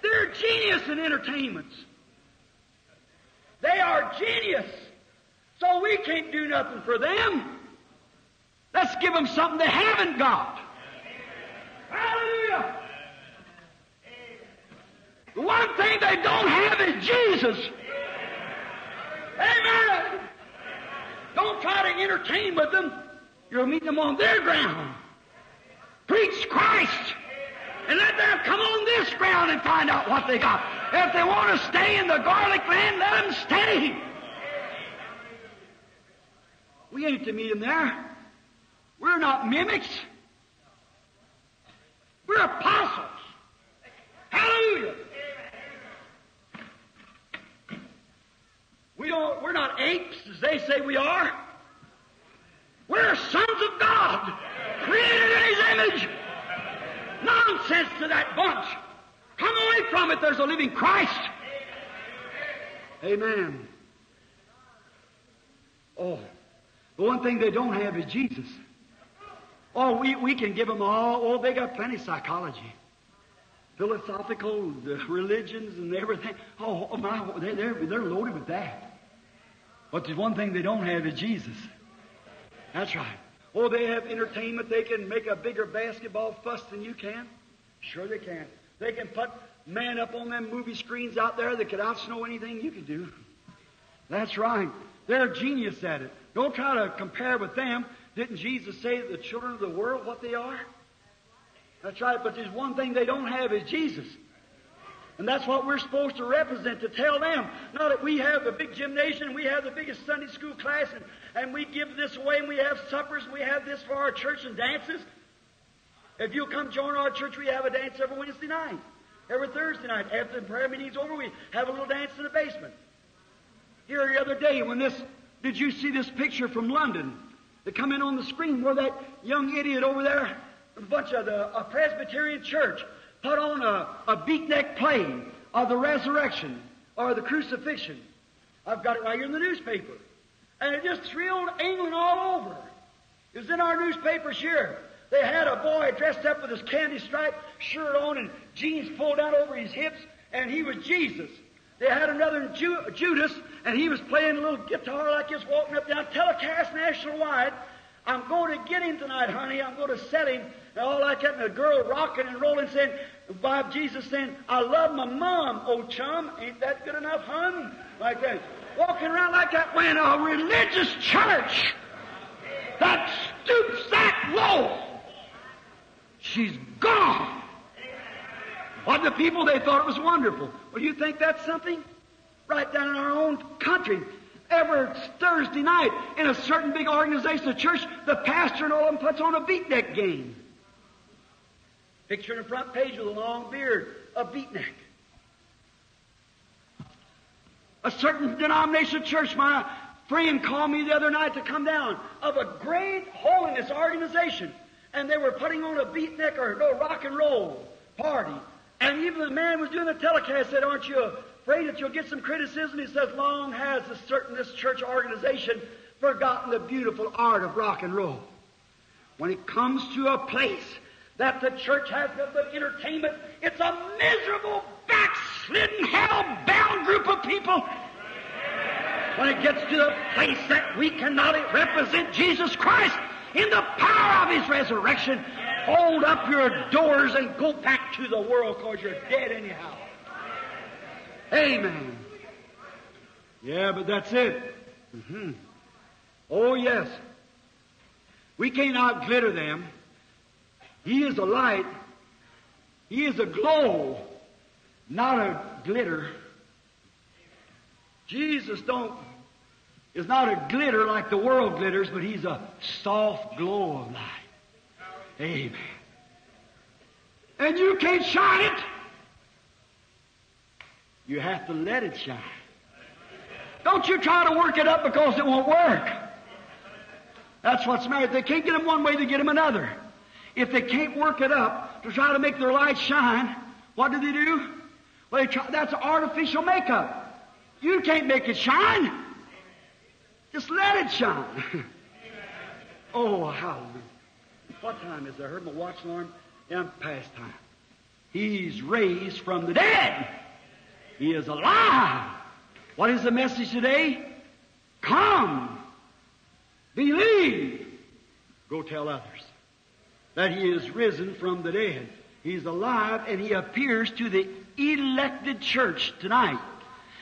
They're genius in entertainments. They are genius. So we can't do nothing for them. Let's give them something they haven't got. Hallelujah. The one thing they don't have is Jesus. Amen. Don't try to entertain with them. You'll meet them on their ground. Preach Christ. And let them come on this ground and find out what they got. If they want to stay in the garlic land, let them stay. We ain't to meet them there. We're not mimics. We're apostles. Hallelujah. We don't, we're not apes, as they say we are. We're sons of God, created in His image. Nonsense to that bunch. Come away from it. There's a living Christ. Amen. Oh, the one thing they don't have is Jesus. Oh, we, we can give them all. Oh, they got plenty of psychology, philosophical the religions and everything. Oh, my, they're, they're loaded with that. But the one thing they don't have is Jesus. That's right. Oh, they have entertainment. They can make a bigger basketball fuss than you can. Sure they can. They can put man up on them movie screens out there that could outsnow anything you could do. That's right. They're a genius at it. Don't try to compare with them. Didn't Jesus say that the children of the world, what they are? That's right. But there's one thing they don't have is Jesus. And that's what we're supposed to represent, to tell them. Now that we have the big gymnasium, and we have the biggest Sunday school class, and, and we give this away, and we have suppers, and we have this for our church and dances. If you'll come join our church, we have a dance every Wednesday night, every Thursday night. After the prayer meeting's over, we have a little dance in the basement. Here the other day, when this, did you see this picture from London that come in on the screen where that young idiot over there, a bunch of the a Presbyterian church, put on a, a beatnik play of the resurrection or the crucifixion. I've got it right here in the newspaper. And it just thrilled England all over. It was in our newspaper, sure. They had a boy dressed up with his candy stripe shirt on and jeans pulled down over his hips, and he was Jesus. They had another Ju Judas, and he was playing a little guitar like this, walking up down, telecast nationwide. I'm going to get him tonight, honey. I'm going to set him. And all I kept, and a girl rocking and rolling, saying, Bob Jesus saying, I love my mom, old chum. Ain't that good enough, hun? Like that. Walking around like that. When a religious church that stoops that low, she's gone. What the people, they thought it was wonderful. Well, you think that's something? Right down in our own country. Every Thursday night in a certain big organization of church, the pastor and all of them puts on a beatnik game. Picture in the front page with a long beard, a beatnik. A certain denomination of church, my friend called me the other night to come down, of a great holiness organization, and they were putting on a beatnik or no rock and roll party. And even the man was doing the telecast said, aren't you afraid that you'll get some criticism? He says, long has a certain this church organization forgotten the beautiful art of rock and roll. When it comes to a place that the church has nothing but entertainment, it's a miserable, backslidden, hell-bound group of people. When it gets to the place that we cannot represent Jesus Christ in the power of His resurrection, hold up your doors and go back to the world, because you're dead anyhow. Amen. Yeah, but that's it. Mm-hmm. Oh, yes. We can't outglitter them. He is a light. He is a glow, not a glitter. Jesus don't is not a glitter like the world glitters, but He's a soft glow of light. Amen. And you can't shine it. You have to let it shine. Don't you try to work it up because it won't work. That's what's the matter. If they can't get them one way, they get them another. If they can't work it up to try to make their light shine, what do they do? Well, they try, that's artificial makeup. You can't make it shine. Just let it shine. Oh, hallelujah. What time is it? I heard my watch alarm. Yeah, I'm past time. He's raised from the dead. He is alive. What is the message today? Come. Believe. Go tell others that He is risen from the dead. He's alive, and He appears to the elected church tonight.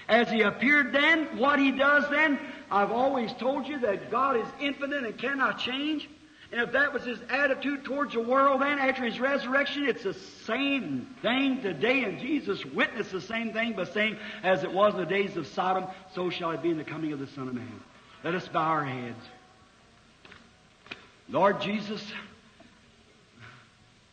As He appeared then, what He does then, I've always told you that God is infinite and cannot change. And if that was His attitude towards the world then after His resurrection, it's the same thing today. And Jesus witnessed the same thing by saying, as it was in the days of Sodom, so shall it be in the coming of the Son of Man. Let us bow our heads. Lord Jesus,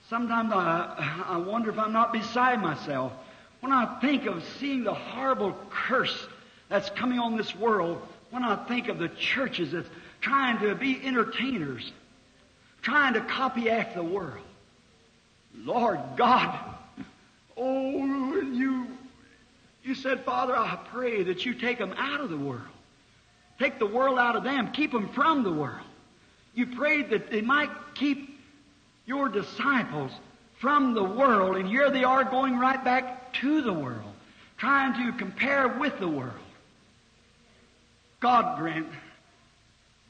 sometimes I, I wonder if I'm not beside myself when I think of seeing the horrible curse that's coming on this world, when I think of the churches that's trying to be entertainers, trying to copy act the world. Lord God, oh, you, you said, Father, I pray that you take them out of the world. Take the world out of them. Keep them from the world. You prayed that they might keep your disciples from the world, and here they are going right back to the world, trying to compare with the world. God grant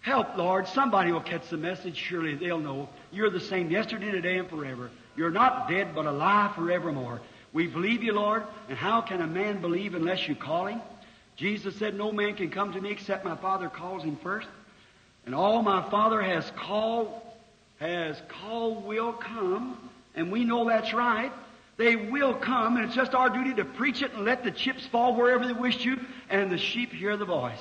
help, Lord. Somebody will catch the message. Surely they'll know you're the same yesterday, today, and forever. You're not dead, but alive forevermore. We believe you, Lord, and how can a man believe unless you call him? Jesus said, no man can come to me except my Father calls him first. And all my Father has called, has called will come, and we know that's right. They will come, and it's just our duty to preach it and let the chips fall wherever they wish to, and the sheep hear the voice.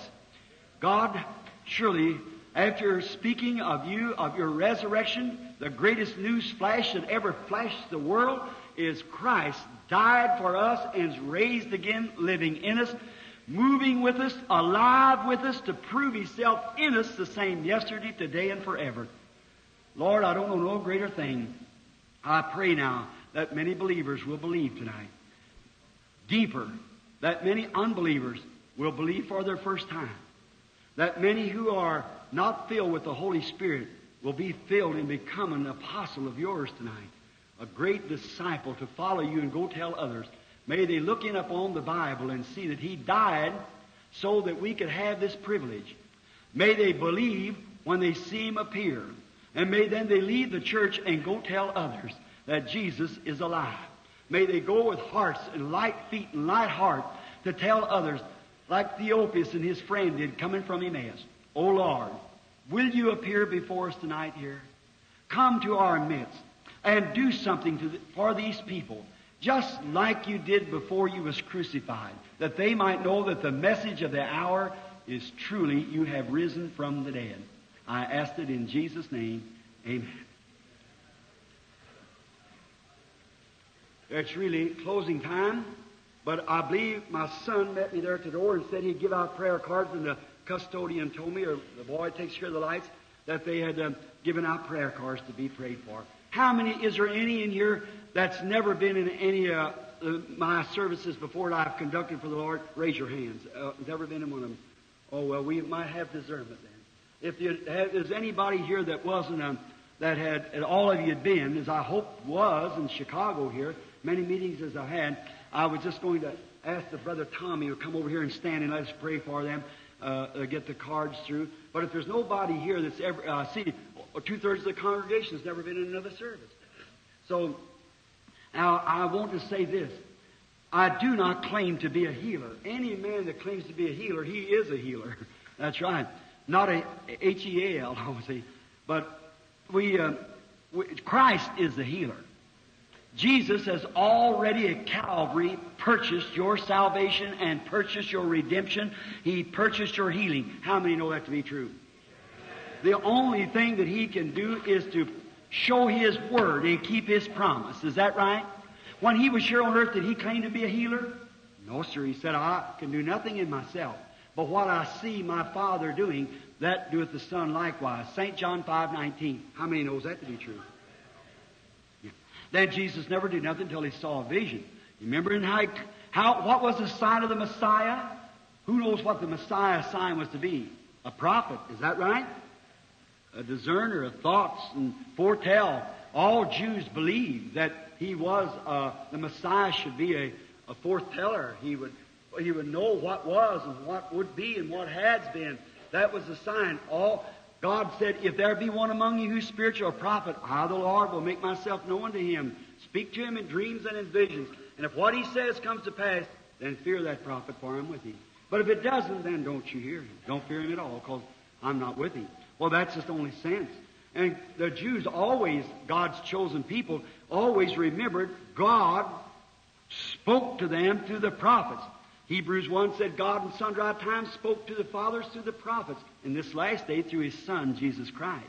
God, surely, after speaking of you, of your resurrection, the greatest news flash that ever flashed the world is Christ died for us and is raised again, living in us, moving with us, alive with us, to prove Himself in us the same yesterday, today, and forever. Lord, I don't know no greater thing. I pray now that many believers will believe tonight. Deeper, that many unbelievers will believe for their first time. That many who are not filled with the Holy Spirit will be filled and become an apostle of yours tonight, a great disciple to follow you and go tell others. May they look in upon the Bible and see that He died so that we could have this privilege. May they believe when they see Him appear. And may then they leave the church and go tell others that Jesus is alive. May they go with hearts and light feet and light heart to tell others, like Theophilus and his friend did coming from Emmaus. Oh, Lord, will you appear before us tonight here? Come to our midst and do something to the, for these people. Just like you did before you was crucified, that they might know that the message of the hour is truly you have risen from the dead. I ask it in Jesus' name. Amen. It's really closing time, but I believe my son met me there at the door and said he'd give out prayer cards, and the custodian told me, or the boy takes care of the lights, that they had um, given out prayer cards to be prayed for. How many, is there any in here that's never been in any of uh, my services before that I've conducted for the Lord? Raise your hands. Uh, never been in one of them. Oh, well, we might have discernment then. If you have, there's anybody here that wasn't, um, that had, and all of you had been, as I hope was in Chicago here, many meetings as I had, I was just going to ask the brother Tommy to come over here and stand and let us pray for them, uh, get the cards through. But if there's nobody here that's ever, uh, see, two-thirds of the congregation has never been in another service. So, now, I want to say this. I do not claim to be a healer. Any man that claims to be a healer, he is a healer. That's right. Not a H E A L, obviously. But we, uh, we, Christ is the healer. Jesus has already at Calvary purchased your salvation and purchased your redemption. He purchased your healing. How many know that to be true? The only thing that He can do is to show His word and keep His promise. Is that right? When He was here on earth, did He claim to be a healer? No, sir, he said, I can do nothing in myself, but what I see my Father doing, that doeth the Son likewise. Saint John five nineteen. How many knows that to be true? Yeah. Then Jesus never did nothing until he saw a vision. You remember in how, how, what was the sign of the Messiah? Who knows what the Messiah sign was to be? A prophet, is that right? A discerner of thoughts and foretell. All Jews believed that he was, uh, the Messiah should be a, a foreteller. He would, he would know what was and what would be and what has been. That was the sign. All God said, if there be one among you who's spiritual, a prophet, I, the Lord, will make myself known to him. Speak to him in dreams and in visions. And if what he says comes to pass, then fear that prophet, for I'm with him. But if it doesn't, then don't you hear him. Don't fear him at all, because I'm not with him. Well, that's just the only sense. And the Jews always, God's chosen people, always remembered God spoke to them through the prophets. Hebrews one said, God in sundry times spoke to the fathers through the prophets, and this last day through his Son, Jesus Christ.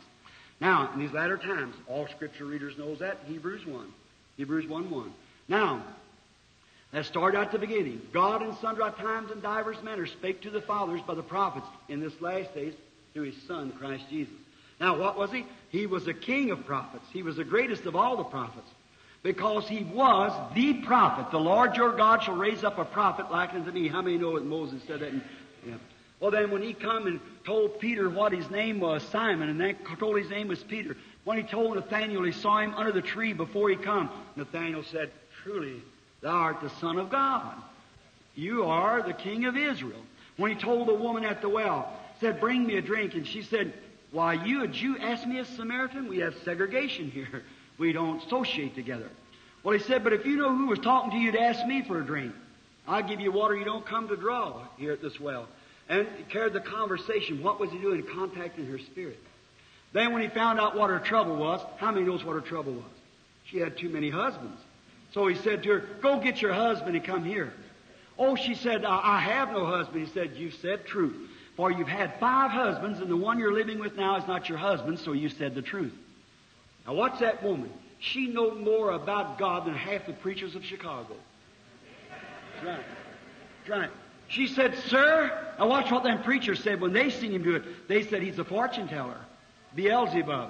Now, in these latter times, all Scripture readers knows that, Hebrews one. Hebrews one one. Now, let's start out at the beginning. God in sundry times and divers manners spake to the fathers by the prophets, in this last days through his Son, Christ Jesus. Now, what was he? He was the king of prophets. He was the greatest of all the prophets, because he was the prophet. The Lord your God shall raise up a prophet like unto me. How many know what Moses said that? And, yeah. Well, then, when he come and told Peter what his name was, Simon, and then told his name was Peter, when he told Nathanael he saw him under the tree before he come, Nathanael said, truly, thou art the Son of God. You are the King of Israel. When he told the woman at the well, said, bring me a drink, and she said, why, you a Jew ask me a Samaritan? We have segregation here. We don't associate together. Well, he said, but if you know who was talking to you to ask me for a drink, I'll give you water you don't come to draw here at this well. And he carried the conversation. What was he doing? Contacting her spirit. Then when he found out what her trouble was, how many knows what her trouble was? She had too many husbands. So he said to her, go get your husband and come here. Oh, she said, I, I have no husband. He said, you said truth. For you've had five husbands, and the one you're living with now is not your husband, so you said the truth. Now, what's that woman? She knows more about God than half the preachers of Chicago. That's right. That's right. She said, sir, now watch what them preachers said when they seen him do it. They said, he's a fortune teller, Beelzebub.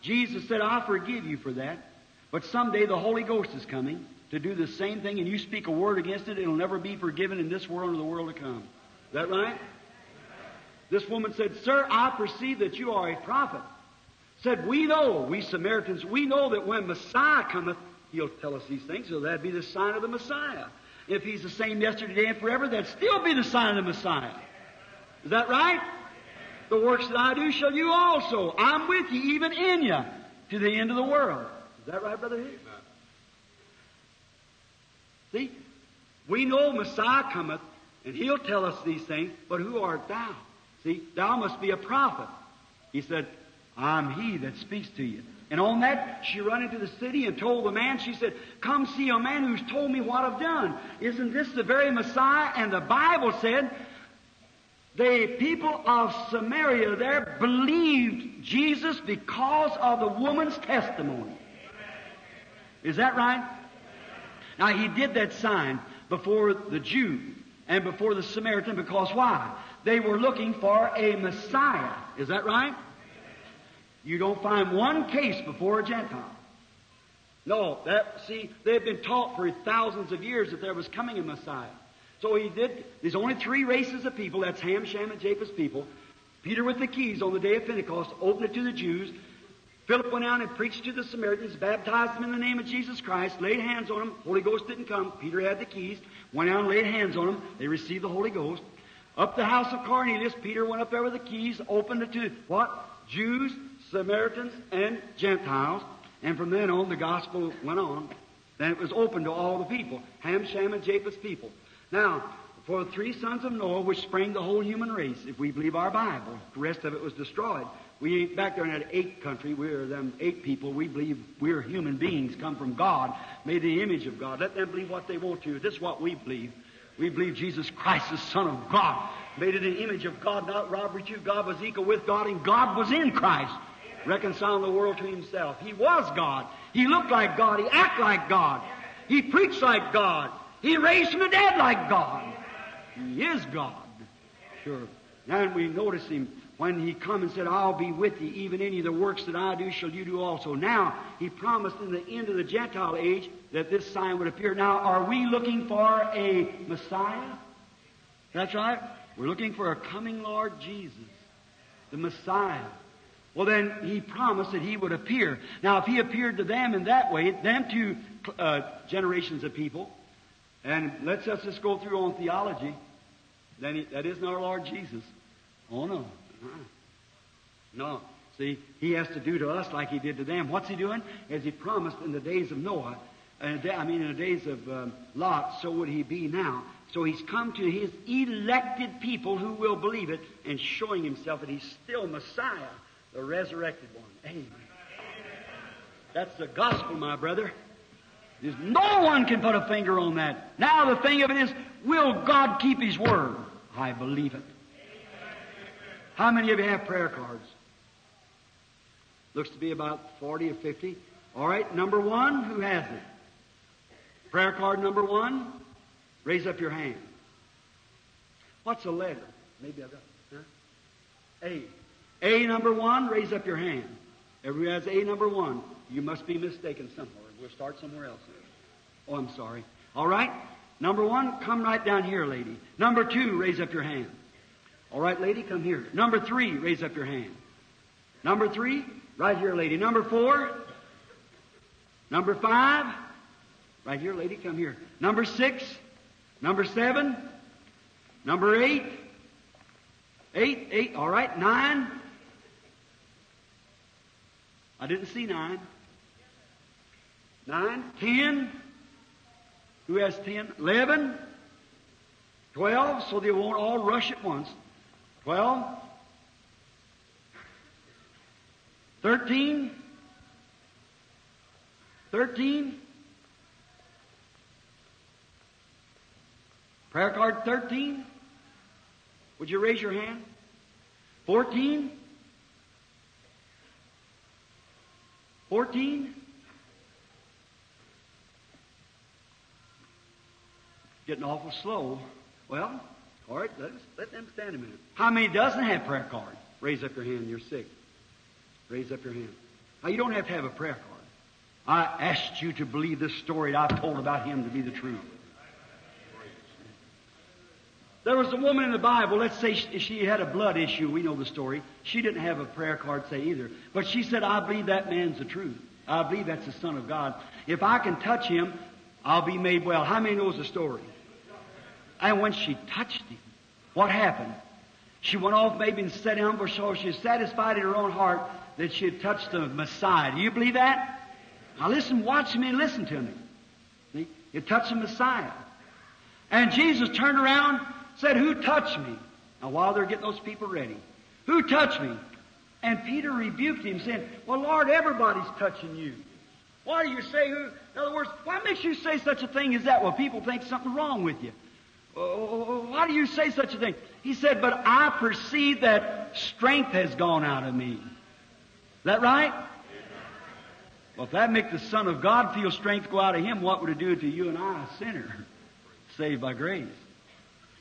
Jesus said, I forgive you for that, but someday the Holy Ghost is coming to do the same thing, and you speak a word against it, it'll never be forgiven in this world or the world to come. Is that right? This woman said, sir, I perceive that you are a prophet. Said, we know, we Samaritans, we know that when Messiah cometh, he'll tell us these things, so that'd be the sign of the Messiah. If he's the same yesterday and forever, that'd still be the sign of the Messiah. Is that right? The works that I do shall you also. I'm with you, even in you, to the end of the world. Is that right, Brother Hicks? See, we know Messiah cometh, and he'll tell us these things, but who art thou? See, thou must be a prophet. He said, I'm he that speaks to you. And on that, she run into the city and told the man, she said, come see a man who's told me what I've done. Isn't this the very Messiah? And the Bible said, the people of Samaria there believed Jesus because of the woman's testimony. Is that right? Now, he did that sign before the Jew and before the Samaritan, because why? They were looking for a Messiah. Is that right? You don't find one case before a Gentile. No, that, see, they've been taught for thousands of years that there was coming a Messiah. So he did, there's only three races of people, that's Ham, Shem, and Japheth's people. Peter with the keys on the day of Pentecost opened it to the Jews. Philip went out and preached to the Samaritans, baptized them in the name of Jesus Christ, laid hands on them. Holy Ghost didn't come. Peter had the keys, went out and laid hands on them. They received the Holy Ghost. Up the house of Cornelius, Peter went up there with the keys, opened it to, what? Jews, Samaritans, and Gentiles. And from then on, the gospel went on. Then it was open to all the people, Ham, Shem, and Japheth's people. Now, for the three sons of Noah, which sprang the whole human race, if we believe our Bible, the rest of it was destroyed. We ain't back there in that eight country. We're them eight people. We believe we're human beings, come from God, made in the image of God. Let them believe what they want to. This is what we believe. We believe Jesus Christ, the Son of God, made in the image of God, not robbery to God, was equal with God, and God was in Christ, reconciling the world to himself. He was God. He looked like God. He acted like God. He preached like God. He raised from the dead like God. He is God. Sure. And we notice him when he come and said, I'll be with you, even any of the works that I do shall you do also. Now, he promised in the end of the Gentile age that this sign would appear. Now, are we looking for a Messiah? That's right. We're looking for a coming Lord Jesus, the Messiah. Well, then, he promised that he would appear. Now, if he appeared to them in that way, them two uh, generations of people, and let's us just go through on theology, then he, that isn't our Lord Jesus. Oh, no. No. See, he has to do to us like he did to them. What's he doing? As he promised in the days of Noah, and I mean in the days of um, Lot, so would he be now. So he's come to his elected people who will believe it, and showing himself that he's still Messiah, the resurrected one. Amen. That's the gospel, my brother. There's no one can put a finger on that. Now the thing of it is, will God keep his word? I believe it. How many of you have prayer cards? Looks to be about forty or fifty. All right, number one, who has it? Prayer card number one, raise up your hand. What's a letter? Maybe I've got it. Huh? A. A number one, raise up your hand. Everybody has A number one. You must be mistaken somewhere. We'll start somewhere else. Oh, I'm sorry. All right, number one, come right down here, lady. Number two, raise up your hand. All right, lady, come here. Number three, raise up your hand. Number three, right here, lady. Number four. Number five. Right here, lady, come here. Number six. Number seven. Number eight. Eight, eight, all right, nine. I didn't see nine. Nine, ten. Who has ten? Eleven. Twelve, so they won't all rush at once. Twelve, thirteen, thirteen, prayer card thirteen, would you raise your hand? Fourteen, fourteen, getting awful slow. Well, all right, let, us, let them stand a minute. How many doesn't have prayer card? Raise up your hand, you're sick. Raise up your hand. Now, you don't have to have a prayer card. I asked you to believe this story that I've told about him to be the truth. There was a woman in the Bible, let's say she, she had a blood issue, we know the story. She didn't have a prayer card, say, either. But she said, I believe that man's the truth. I believe that's the Son of God. If I can touch him, I'll be made well. How many knows the story? And when she touched him, what happened? She went off maybe and sat down for so she was satisfied in her own heart that she had touched the Messiah. Do you believe that? Now listen, watch me and listen to me. See? You touched the Messiah. And Jesus turned around and said, who touched me? Now while they're getting those people ready, who touched me? And Peter rebuked him saying, well, Lord, everybody's touching you. Why do you say who? In other words, why makes you say such a thing as that? Well, people think something's wrong with you. Oh, why do you say such a thing? He said, but I perceive that strength has gone out of me. Is that right? Well, if that makes the Son of God feel strength go out of him, what would it do to you and I, a sinner, saved by grace?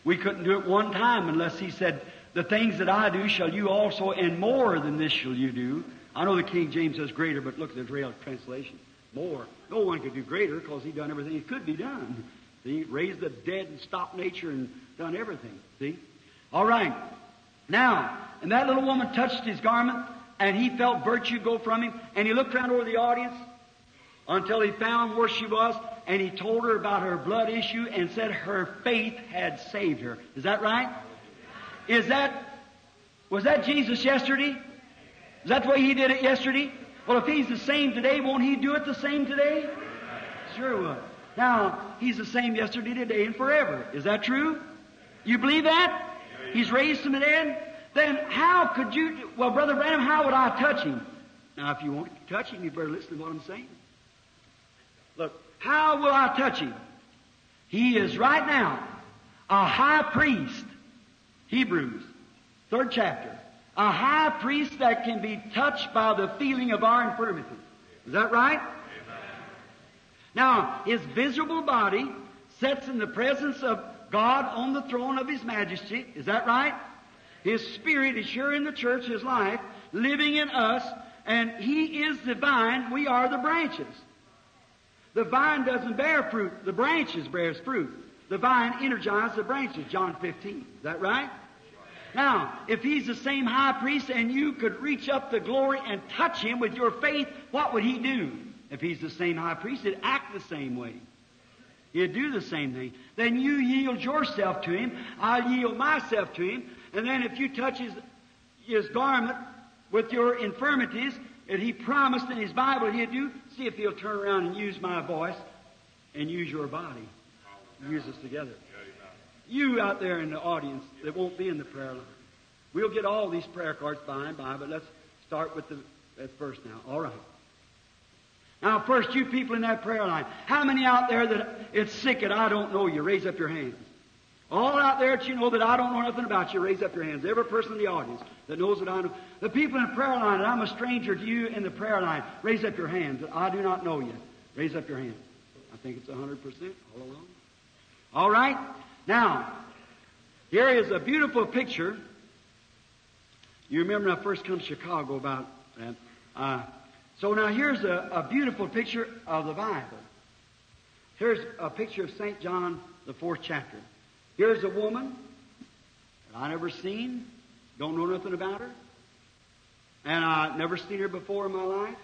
We couldn't do it one time unless he said, the things that I do shall you also, and more than this shall you do. I know the King James says greater, but look at the real translation. More. No one could do greater because he done everything that could be done. See, raised the dead and stopped nature and done everything. See? All right. Now, and that little woman touched his garment, and he felt virtue go from him, and he looked around over the audience until he found where she was, and he told her about her blood issue and said her faith had saved her. Is that right? Is that, was that Jesus yesterday? Is that the way he did it yesterday? Well, if he's the same today, won't he do it the same today? Sure would. Now, he's the same yesterday, today, and forever. Is that true? You believe that? He's raised from the dead? Then how could you... Well, Brother Branham, how would I touch him? Now, if you want to touch him, you better listen to what I'm saying. Look, how will I touch him? He is right now a high priest. Hebrews, third chapter. A high priest that can be touched by the feeling of our infirmity. Is that right? Now, his visible body sits in the presence of God on the throne of His majesty. Is that right? His Spirit is here in the church, His life, living in us, and He is the vine, we are the branches. The vine doesn't bear fruit, the branches bears fruit. The vine energizes the branches, John fifteen. Is that right? Now, if He's the same high priest and you could reach up to glory and touch Him with your faith, what would He do? If He's the same high priest, He'd act the same way. He'd do the same thing. Then you yield yourself to Him. I'll yield myself to Him. And then if you touch His, his garment with your infirmities, that He promised in His Bible He'd do, see if He'll turn around and use my voice and use your body. Use us together. You out there in the audience that won't be in the prayer line, we'll get all these prayer cards by and by, but let's start with the at first now. All right. Now, first, you people in that prayer line, how many out there that it's sick and I don't know you? Raise up your hands. All out there that you know that I don't know nothing about you, raise up your hands. Every person in the audience that knows that I know. The people in the prayer line, that I'm a stranger to you in the prayer line, raise up your hands. That I do not know you. Raise up your hands. I think it's one hundred percent all along. All right? Now, here is a beautiful picture. You remember when I first come to Chicago about that. Uh, so now here's a, a beautiful picture of the Bible. Here's a picture of Saint John, the fourth chapter. Here's a woman that I never seen, don't know nothing about her, and I never seen her before in my life.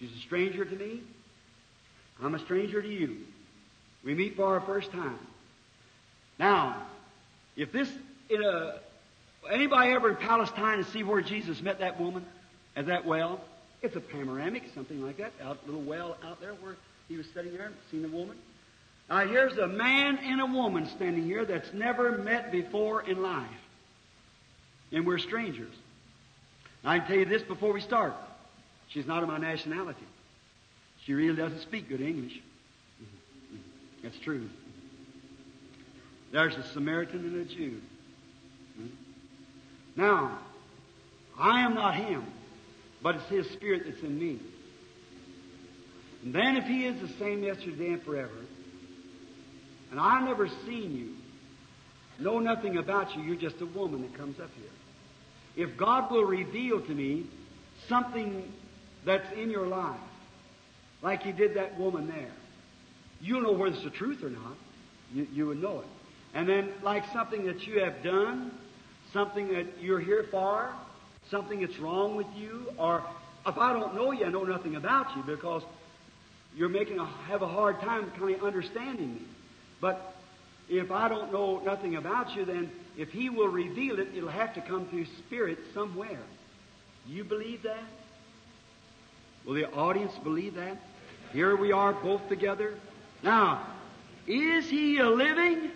She's a stranger to me. I'm a stranger to you. We meet for our first time. Now, if this, in a, anybody ever in Palestine to see where Jesus met that woman at that well? It's a panoramic, something like that, out little well out there where he was sitting there and seen the woman. Now, here's a man and a woman standing here that's never met before in life. And we're strangers. Now, I can tell you this before we start. She's not of my nationality. She really doesn't speak good English. That's true. There's a Samaritan and a Jew. Now, I am not him, but it's his Spirit that's in me. And then if he is the same yesterday and forever, and I've never seen you, know nothing about you, you're just a woman that comes up here. If God will reveal to me something that's in your life, like He did that woman there, you'll know whether it's the truth or not. You, you would know it. And then, like something that you have done, something that you're here for, something that's wrong with you, or if I don't know you, I know nothing about you because you're making a, have a hard time kind of understanding me. But if I don't know nothing about you, then if He will reveal it, it'll have to come through Spirit somewhere. You believe that? Will the audience believe that? Here we are both together. Now, is He a living?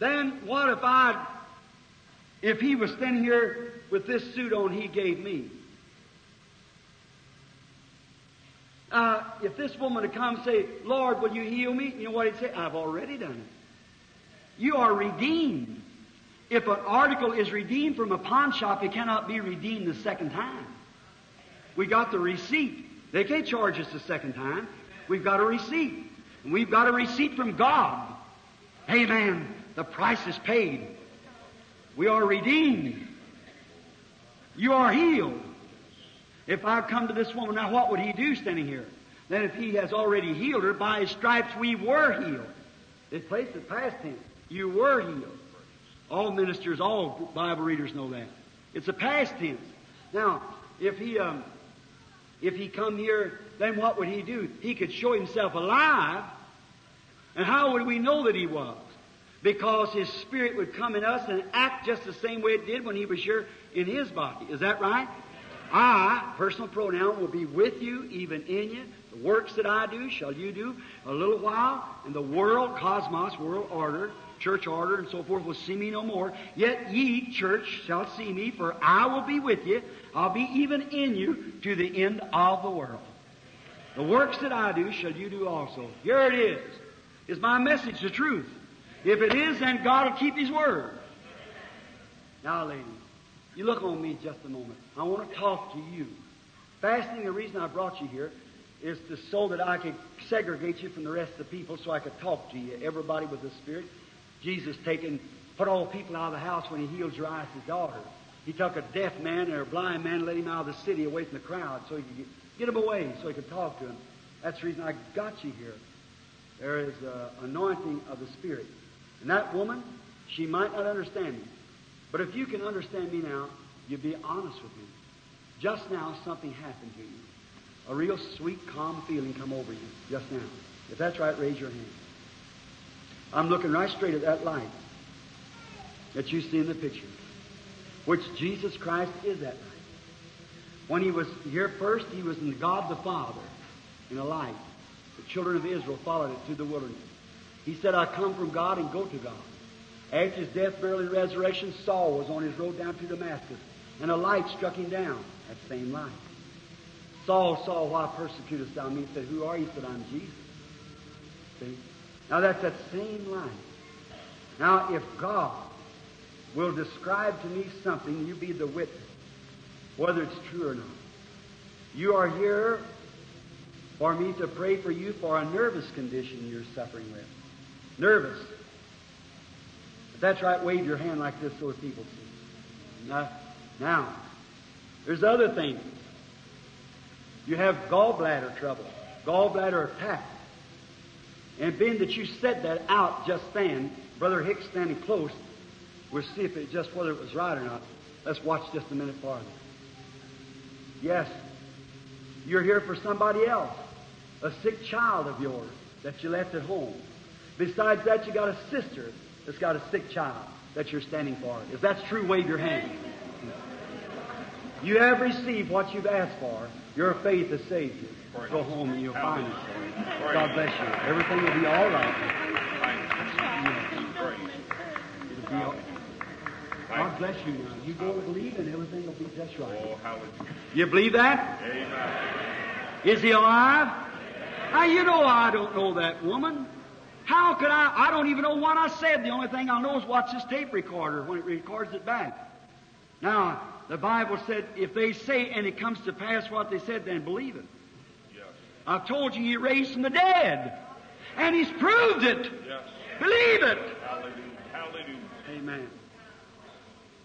Then what if I, if He was standing here with this suit on He gave me? Uh, if this woman would come and say, Lord, will you heal me? You know what He'd say? I've already done it. You are redeemed. If an article is redeemed from a pawn shop, it cannot be redeemed the second time. We got the receipt. They can't charge us the second time. We've got a receipt. And we've got a receipt from God. Amen. The price is paid. We are redeemed. You are healed. If I come to this woman, now what would He do standing here? Then if He has already healed her, by His stripes we were healed. This place is past tense. You were healed. All ministers, all Bible readers know that. It's a past tense. Now, if he, um, if he come here, then what would He do? He could show Himself alive. And how would we know that He was? Because His Spirit would come in us and act just the same way it did when He was here in His body. Is that right? I, personal pronoun, will be with you, even in you. The works that I do shall you do. A little while, and the world, cosmos, world order, church order, and so forth, will see me no more. Yet ye, church, shall see me, for I will be with you. I'll be even in you to the end of the world. The works that I do shall you do also. Here it is. Is my message the truth? If it is, then God will keep His word. Now, ladies, you look on me just a moment. I want to talk to you. Fasting, the reason I brought you here, is to, so that I could segregate you from the rest of the people so I could talk to you. Everybody was a spirit. Jesus taken, put all people out of the house when he healed Jairus' daughter. He took a deaf man or a blind man and let him out of the city away from the crowd so he could get, get him away so he could talk to him. That's the reason I got you here. There is an anointing of the Spirit. And that woman, she might not understand me. But if you can understand me now, you'd be honest with me. Just now, something happened to you. A real sweet, calm feeling come over you just now. If that's right, raise your hand. I'm looking right straight at that light that you see in the picture, which Jesus Christ is that light. When he was here first, he was in God the Father in a light. The children of Israel followed it through the wilderness. He said, I come from God and go to God. After his death, burial, and resurrection, Saul was on his road down to Damascus, and a light struck him down, that same light. Saul, Saul, why persecutest thou me? He said, who are you? He said, I'm Jesus. See? Now that's that same light. Now if God will describe to me something, you be the witness, whether it's true or not. You are here for me to pray for you for a nervous condition you're suffering with. Nervous. If that's right, wave your hand like this so that people see. Now, now there's other things. You have gallbladder trouble, gallbladder attack. And being that you said that out just then, Brother Hicks standing close, we'll see if it just whether it was right or not. Let's watch just a minute farther. Yes. You're here for somebody else, a sick child of yours that you left at home. Besides that, you got a sister that's got a sick child that you're standing for. If that's true, wave your hand. You have received what you've asked for. Your faith has saved you. Praise. Go home and you'll find it. God bless you. Everything will be all right. It'll be all right. God bless you now. You go and believe and everything will be just right. You believe that? Amen. Is he alive? How you know I don't know that woman? How could I? I don't even know what I said. The only thing I know is watch this tape recorder when it records it back. Now, the Bible said, if they say and it comes to pass what they said, then believe it. Yes. I've told you he raised from the dead. And he's proved it. Yes. Believe it. Hallelujah. Hallelujah. Amen.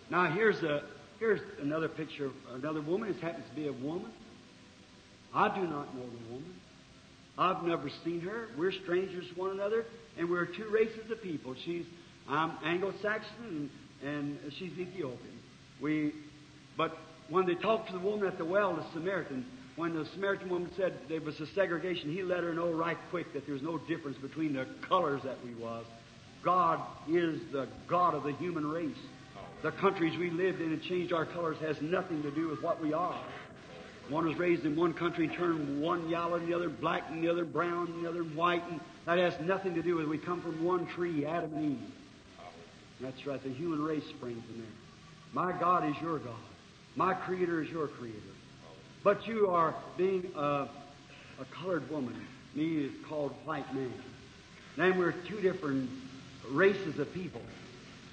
Now, here's, a, here's another picture of another woman. This happens to be a woman. I do not know the woman. I've never seen her. We're strangers to one another, and we're two races of people. She's um, Anglo-Saxon, and, and she's Ethiopian. We, but when they talked to the woman at the well, the Samaritan, when the Samaritan woman said there was a segregation, he let her know right quick that there was no difference between the colors that we was. God is the God of the human race. The countries we lived in and changed our colors has nothing to do with what we are. One was raised in one country and turned one yellow and the other black and the other brown and the other white. And that has nothing to do with it. We come from one tree, Adam and Eve. That's right. The human race springs from there. My God is your God. My Creator is your Creator. But you are being a, a colored woman. Me is called white man. Then we're two different races of people.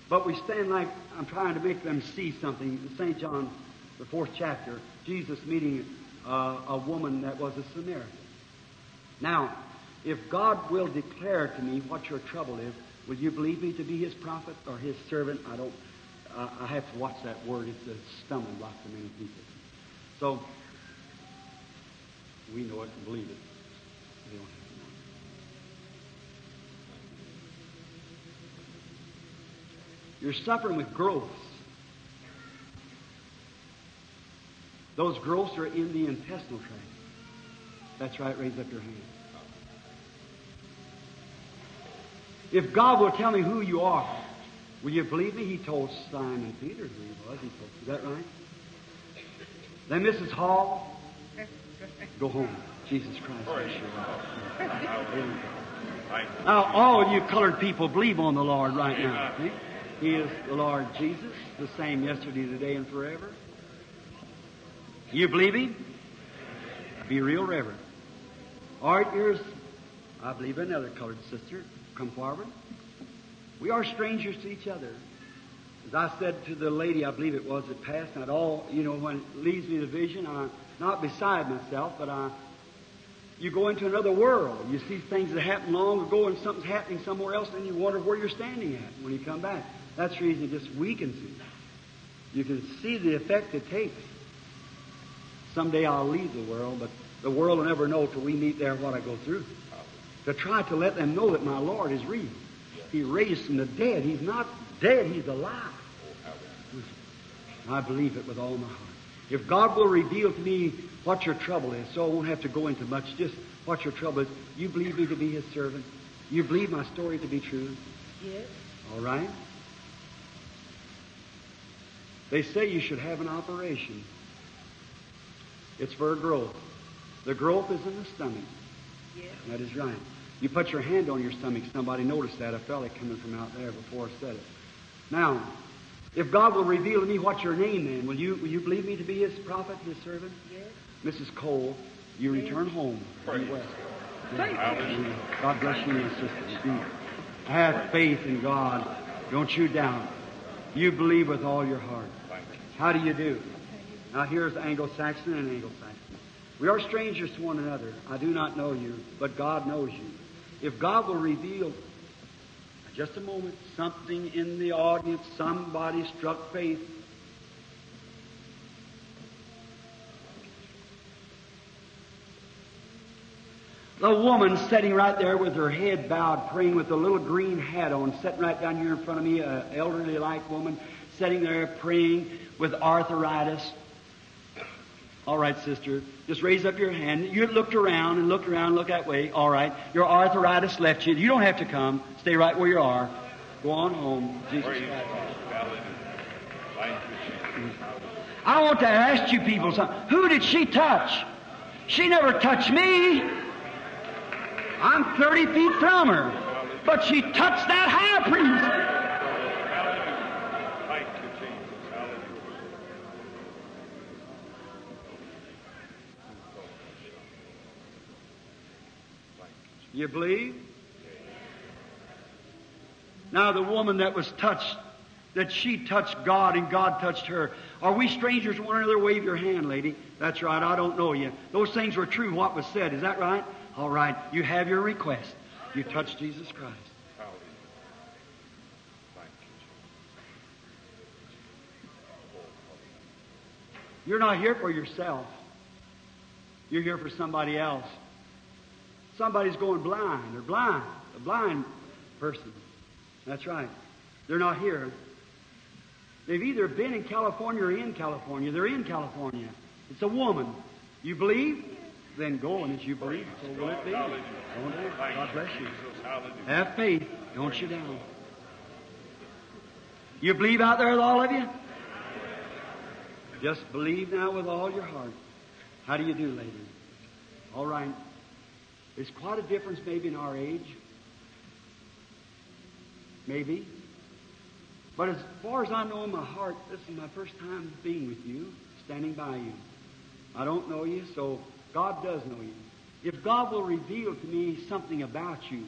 But we stand like I'm trying to make them see something. In Saint John, the fourth chapter, Jesus meeting uh, a woman that was a Samaritan. Now, if God will declare to me what your trouble is, will you believe me to be his prophet or his servant? I don't. Uh, I have to watch that word. It's a stumbling block for many people. So we know it and believe it. We don't have to. You're suffering with growths. Those growths are in the intestinal tract. That's right, raise up your hand. If God will tell me who you are, will you believe me? He told Simon Peter who he was. He told, is that right? Then Missus Hall, go home. Jesus Christ. Now, all of you colored people, believe on the Lord right now. See? He is the Lord Jesus, the same yesterday, today, and forever. You believe him? Be real reverent. All right, here's, I believe, another colored sister. Come forward. We are strangers to each other. As I said to the lady, I believe it was, that passed, not all, you know, when it leaves me the vision, I'm not beside myself, but I, You go into another world. You see things that happened long ago and something's happening somewhere else, and you wonder where you're standing at when you come back. That's the reason it just weakens you. You can see the effect it takes. Someday I'll leave the world, but the world will never know till we meet there what I go through. To try to let them know that my Lord is real. He raised from the dead. He's not dead. He's alive. I believe it with all my heart. If God will reveal to me what your trouble is, so I won't have to go into much, just what your trouble is. You believe me to be His servant? You believe my story to be true? Yes. All right? They say you should have an operation. It's for growth. The growth is in the stomach. Yes. That is right. You put your hand on your stomach. Somebody noticed that, a fella coming from out there before I said it. Now, if God will reveal to me what's your name, then, will you will you believe me to be His prophet, His servant? Yes. Missus Cole, you yes. return home. Praise God. Yes. God bless you, my sister. Have faith in God. Don't you doubt. You believe with all your heart. How do you do? Now, here's Anglo-Saxon and Anglo-Saxon. We are strangers to one another. I do not know you, but God knows you. If God will reveal... Just a moment, something in the audience, somebody struck faith. The woman sitting right there with her head bowed, praying with a little green hat on, sitting right down here in front of me, an elderly-like woman, sitting there praying with arthritis. All right, sister, just raise up your hand. You looked around and looked around, look that way. All right, your arthritis left you. You don't have to come. Stay right where you are. Go on home. Jesus Christ. I want to ask you people something. Who did she touch? She never touched me. I'm thirty feet from her. But she touched that high priest. You believe? Now the woman that was touched, that she touched God and God touched her. Are we strangers to one another? Wave your hand, lady. That's right. I don't know you. Those things were true, what was said. Is that right? All right. You have your request. You touched Jesus Christ. You're not here for yourself. You're here for somebody else. Somebody's going blind or blind, a blind person. That's right. They're not here. They've either been in California or in California. They're in California. It's a woman. You believe? Then go, and as you believe, so will it be. God bless you. Have faith. Don't you down. You believe out there with all of you? Just believe now with all your heart. How do you do, lady? All right. There's quite a difference maybe in our age. Maybe. But as far as I know in my heart, this is my first time being with you, standing by you. I don't know you, so God does know you. If God will reveal to me something about you,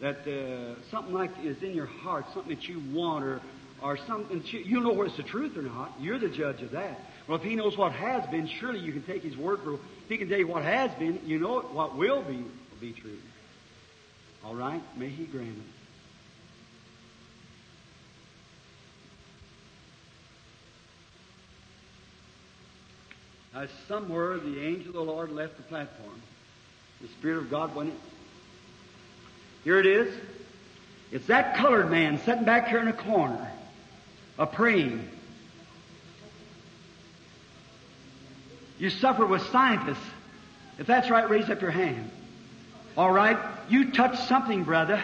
that uh, something like is in your heart, something that you want, or, or something that you, you know whether it's the truth or not, you're the judge of that. Well, if He knows what has been, surely you can take His word for it. If He can tell you what has been, you know what will be, will be true. All right? May He grant it. Now, somewhere the angel of the Lord left the platform. The Spirit of God went in. Here it is. It's that colored man sitting back here in a corner, a praying. You suffer with scientists. If that's right, raise up your hand. All right? You touched something, brother.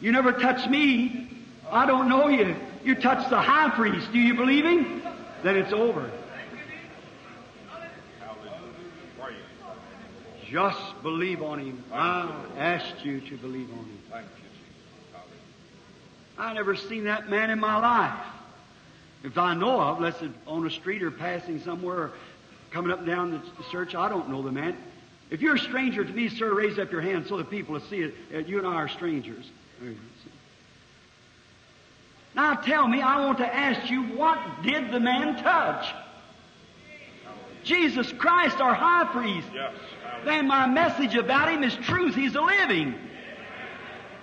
You never touched me. I don't know you. You touched the high priest. Do you believe him? Then it's over. Just believe on him. I asked you to believe on him. I never seen that man in my life. If I know of, unless it's on a street or passing somewhere, coming up and down the church, I don't know the man. If you're a stranger to me, sir, raise up your hand so the people will see it. You and I are strangers. Now tell me, I want to ask you, what did the man touch? Jesus Christ, our high priest. Yes. Then my message about him is truth. He's a living.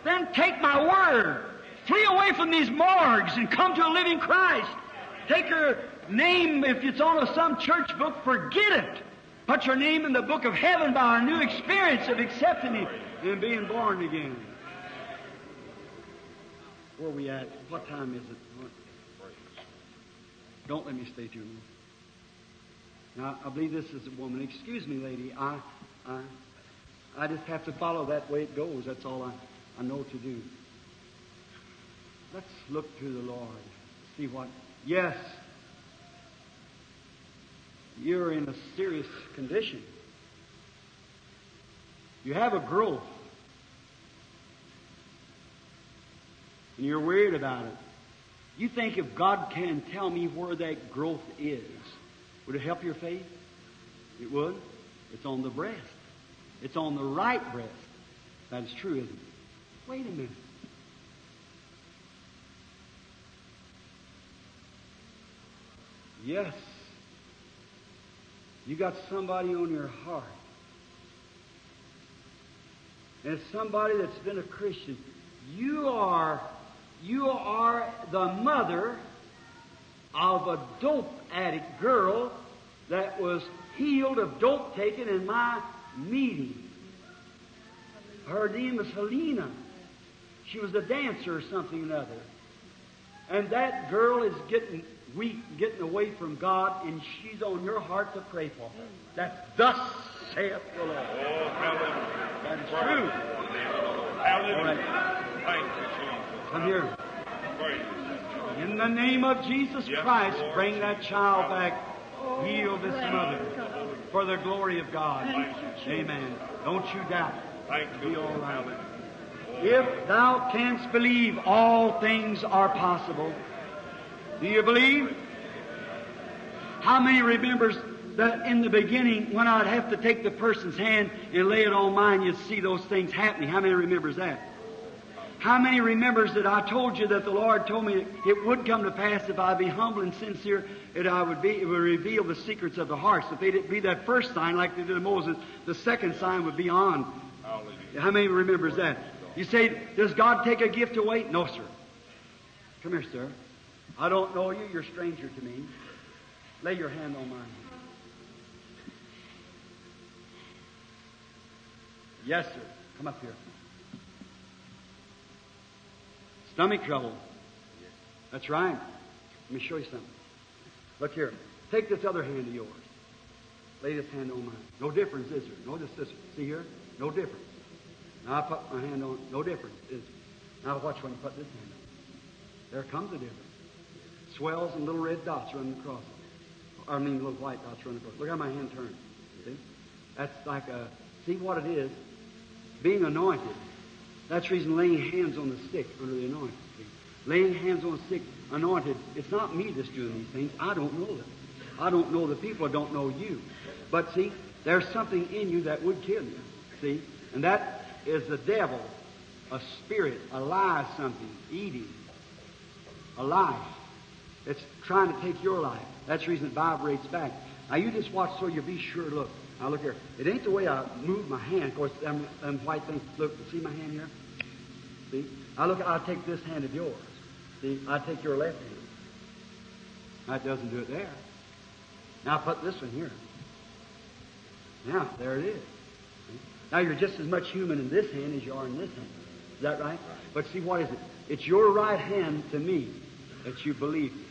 Then take my word. Flee away from these morgues and come to a living Christ. Take your name, if it's on some church book, forget it. Put your name in the book of heaven by our new experience of accepting him and being born again. Where are we at? What time is it? Don't let me stay too long. Now, I believe this is a woman. Excuse me, lady. I, I, I just have to follow that way it goes. That's all I, I know to do. Let's look to the Lord. See what... Yes. You're in a serious condition. You have a growth. And you're worried about it. You think if God can tell me where that growth is, would it help your faith? It would. It's on the breast. It's on the right breast. That is true, isn't it? Wait a minute. Yes. You got somebody on your heart. And it's somebody that's been a Christian. You are, you are the mother of a dope addict girl that was healed of dope taken in my meeting. Her name was Helena. She was a dancer or something or other. And that girl is getting weak, getting away from God, and she's on your heart to pray for her. That's thus saith the Lord. Oh, hallelujah. That is true. Hallelujah. All right. Thank you. Come here. In the name of Jesus yes, Christ, Lord. Bring that child back. Oh, heal this mother God. For the glory of God. You, amen. Don't you doubt it. Thank you. Be all right. Oh, if thou canst believe, all things are possible. Do you believe? How many remembers that in the beginning when I'd have to take the person's hand and lay it on mine, you'd see those things happening? How many remembers that? How many remembers that I told you that the Lord told me it would come to pass if I be humble and sincere, that I would be, it would reveal the secrets of the hearts. If they didn't be that first sign like they did to Moses, the second sign would be on. How many remembers that? You say, does God take a gift away? No, sir. Come here, sir. I don't know you. You're a stranger to me. Lay your hand on mine. Yes, sir. Come up here. Stomach trouble. That's right. Let me show you something. Look here. Take this other hand of yours. Lay this hand on mine. No difference, is there? Notice this. See here? No difference. Now I put my hand on. No difference, is there? Now watch when you put this hand on. There comes a difference. Swells and little red dots running across it. I mean, little white dots running across it. Look how my hand turns. See? That's like a... See what it is? Being anointed. That's the reason laying hands on the sick under the anointing. Laying hands on the sick, anointed. It's not me that's doing these things. I don't know them. I don't know the people. I don't know you. But see, there's something in you that would kill you. See? And that is the devil, a spirit, a lie, something, eating, a life. It's trying to take your life. That's the reason it vibrates back. Now, you just watch so you'll be sure. Look. Now, look here. It ain't the way I move my hand. Of course, them, them white things. Look, see my hand here? See? I look, I take this hand of yours. See? I take your left hand. That doesn't do it there. Now, I put this one here. Now, there it is. See? Now, you're just as much human in this hand as you are in this hand. Is that right? But see, what is it? It's your right hand to me that you believe me.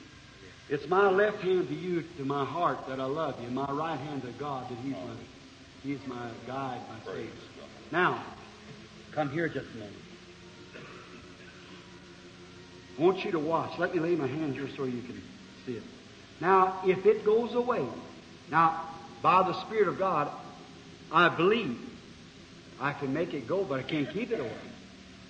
It's my left hand to you, to my heart, that I love you. My right hand to God, that He's my, He's my guide, my Savior. Now, come here just a minute. I want you to watch. Let me lay my hand here so you can see it. Now, if it goes away, now, by the Spirit of God, I believe I can make it go, but I can't keep it away.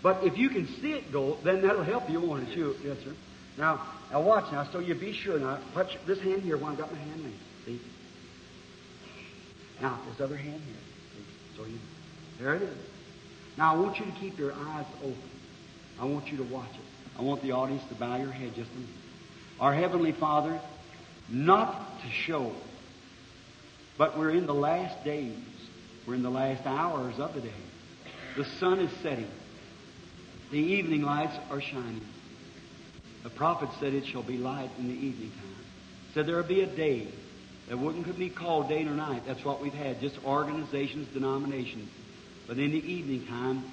But if you can see it go, then that'll help you, won't it? You, yes, sir. Now, now watch now, so you be sure. Now, touch this hand here while I've got my hand in. See? Now, this other hand here. See? So you, there it is. Now, I want you to keep your eyes open. I want you to watch it. I want the audience to bow your head just a minute. Our Heavenly Father, not to show But we're in the last days. We're in the last hours of the day. The sun is setting. The evening lights are shining. The prophet said it shall be light in the evening time. Said there will be a day that wouldn't be called day nor night. That's what we've had, just organizations, denominations. But in the evening time,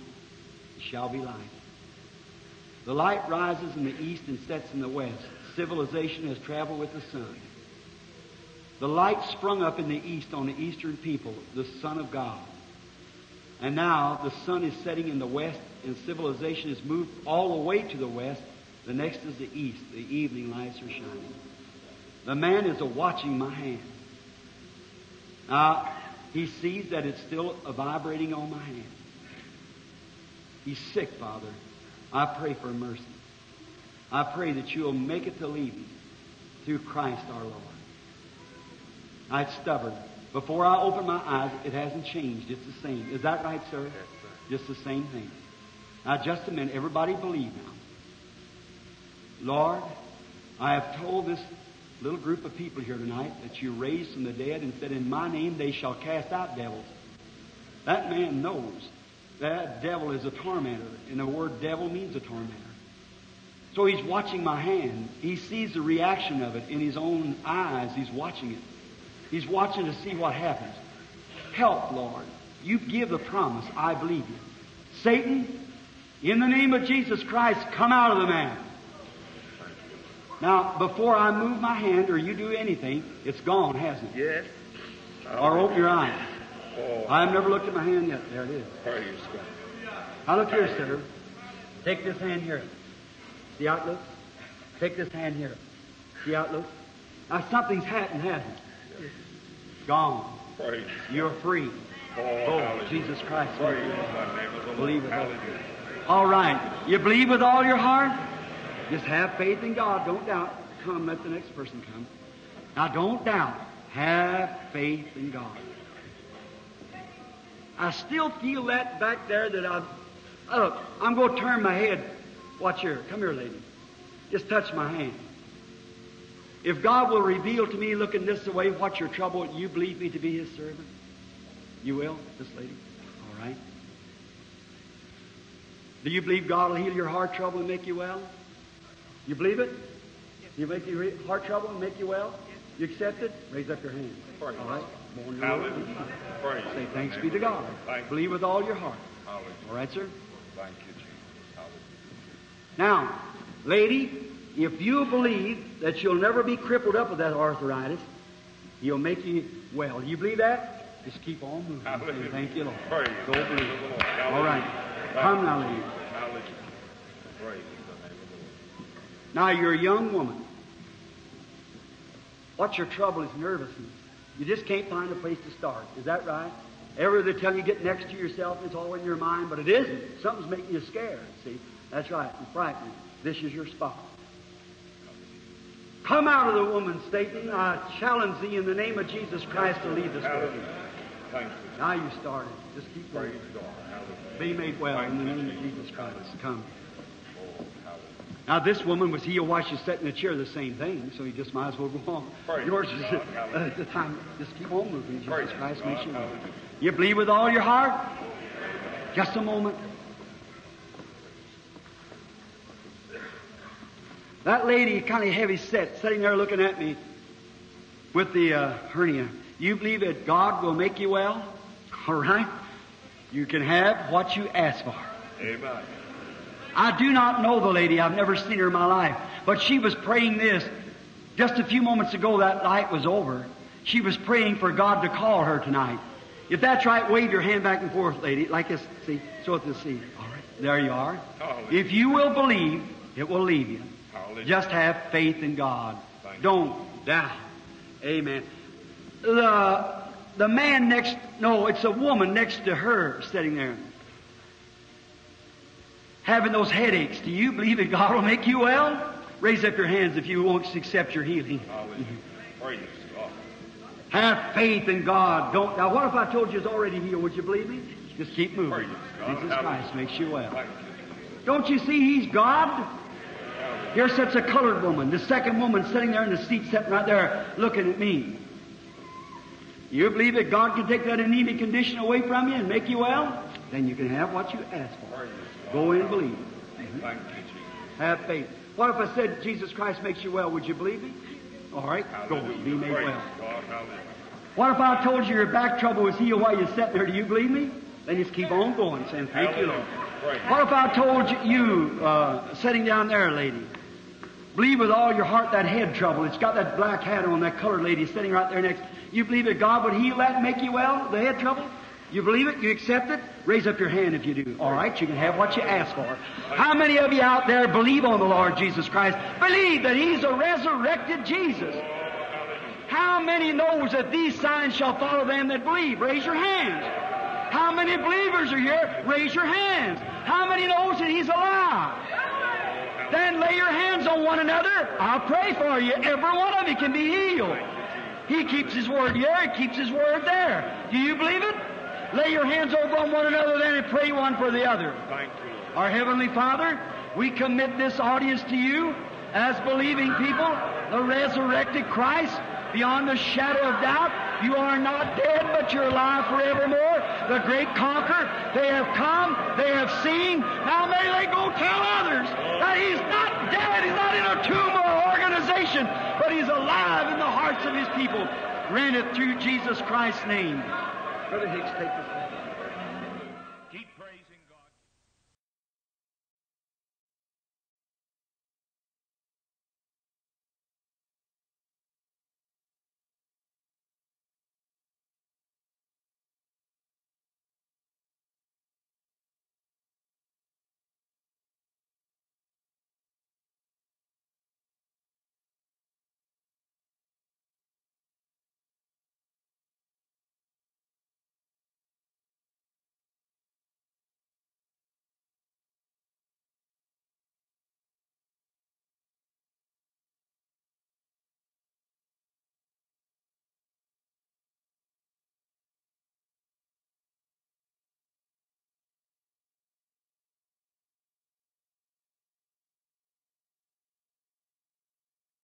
it shall be light. The light rises in the east and sets in the west. Civilization has traveled with the sun. The light sprung up in the east on the eastern people, the Son of God. And now the sun is setting in the west, and civilization has moved all the way to the west. The next is the east. The evening lights are shining. The man is a-watching my hand. Now, he sees that it's still vibrating on my hand. He's sick, Father. I pray for mercy. I pray that you'll make it to leave me through Christ our Lord. Now, it's stubborn. Before I open my eyes, it hasn't changed. It's the same. Is that right, sir? Yes, sir. Just the same thing. Now, just a minute. Everybody believe now. Lord, I have told this little group of people here tonight that you raised from the dead and said, in my name they shall cast out devils. That man knows that devil is a tormentor, and the word devil means a tormentor. So he's watching my hand. He sees the reaction of it in his own eyes. He's watching it. He's watching to see what happens. Help, Lord. You give the promise. I believe you. Satan, in the name of Jesus Christ, come out of the man. Now, before I move my hand or you do anything, it's gone, hasn't it? Yes. Or open your eyes. Oh. I've never looked at my hand yet. There it is. Praise God. Now look here, sir. Take this hand here. See how it looks? Take this hand here. See how it looks? Now something's happened, hasn't it? Yes. Gone. Praise You're free. Oh, oh Jesus Christ. Praise believe it. All right. You believe with all your heart? Just have faith in God. Don't doubt. Come, let the next person come. Now, don't doubt. Have faith in God. I still feel that back there that I've... Look, I'm going to turn my head. Watch here. Come here, lady. Just touch my hand. If God will reveal to me, looking this way, what's your trouble, you believe me to be His servant? You will, this lady? All right. Do you believe God will heal your heart trouble and make you well? You believe it? Yes. You make your heart trouble and make you well? Yes. You accept it? Raise up your hand. Praise all right? Hallelujah. Praise Say thanks be to God. Thank believe you. With all your heart. Hallelujah. All right, sir? Thank you, Jesus. Hallelujah. Now, lady, if you believe that you'll never be crippled up with that arthritis, He'll make you well. You believe that? Just keep on moving. Hallelujah. Say, thank you, Lord. Praise Go believe it. All right. Come now, lady. Hallelujah. Praise Now, you're a young woman. What's your trouble is nervousness. You just can't find a place to start. Is that right? Ever they tell you get next to yourself, it's all in your mind, but it isn't. Something's making you scared, see? That's right. And frightening. This is your spot. Come out of the woman, Satan. I challenge thee in the name of Jesus Christ to leave this world. Now you started. Just keep going. Be made well in the name of Jesus Christ. Come. Now, this woman was healed while she's sitting in the chair, the same thing, so you just might as well go on. Praise Yours is God, uh, at the time. Just keep on moving. Jesus Praise Christ God, makes you well. You believe with all your heart? Just a moment. That lady, kind of heavy set, sitting there looking at me with the uh, hernia. You believe that God will make you well? All right. You can have what you ask for. Amen. I do not know the lady. I've never seen her in my life. But she was praying this. Just a few moments ago, that light was over. She was praying for God to call her tonight. If that's right, wave your hand back and forth, lady. Like this. See? So it's this. See? All right. There you are. Hallelujah. If you will believe, it will leave you. Hallelujah. Just have faith in God. Don't doubt. Amen. The, the man next... No, it's a woman next to her sitting there. Having those headaches, do you believe that God will make you well? Raise up your hands if you won't accept your healing. Have faith in God. Don't. Now, what if I told you it's already healed? Would you believe me? Just keep moving. Jesus Christ makes you well. Don't you see He's God? Here sits a colored woman, the second woman sitting there in the seat, sitting right there looking at me. You believe that God can take that anemic condition away from you and make you well? Then you can have what you ask for. Go in and believe. Mm-hmm. Have faith. What if I said Jesus Christ makes you well? Would you believe me? All right, go on. Be made well. What if I told you your back trouble was healed while you sat there? Do you believe me? Then just keep on going, saying, thank you, Lord. What if I told you, uh, sitting down there, lady, believe with all your heart that head trouble. It's got that black hat on, that colored lady sitting right there next. You believe that God would heal that and make you well, the head trouble? You believe it? You accept it? Raise up your hand if you do. All right, you can have what you ask for. How many of you out there believe on the Lord Jesus Christ? Believe that He's a resurrected Jesus. How many knows that these signs shall follow them that believe? Raise your hands. How many believers are here? Raise your hands. How many knows that He's alive? Then lay your hands on one another. I'll pray for you. Every one of you can be healed. He keeps His word here. He keeps His word there. Do you believe it? Lay your hands over on one another then and pray one for the other. Thank you. Our Heavenly Father, we commit this audience to you as believing people, the resurrected Christ, beyond the shadow of doubt. You are not dead, but you're alive forevermore. The great conqueror, they have come, they have seen. Now may they go tell others that He's not dead, He's not in a tomb or organization, but He's alive in the hearts of His people. Grant it through Jesus Christ's name. Brother Hicks, take this.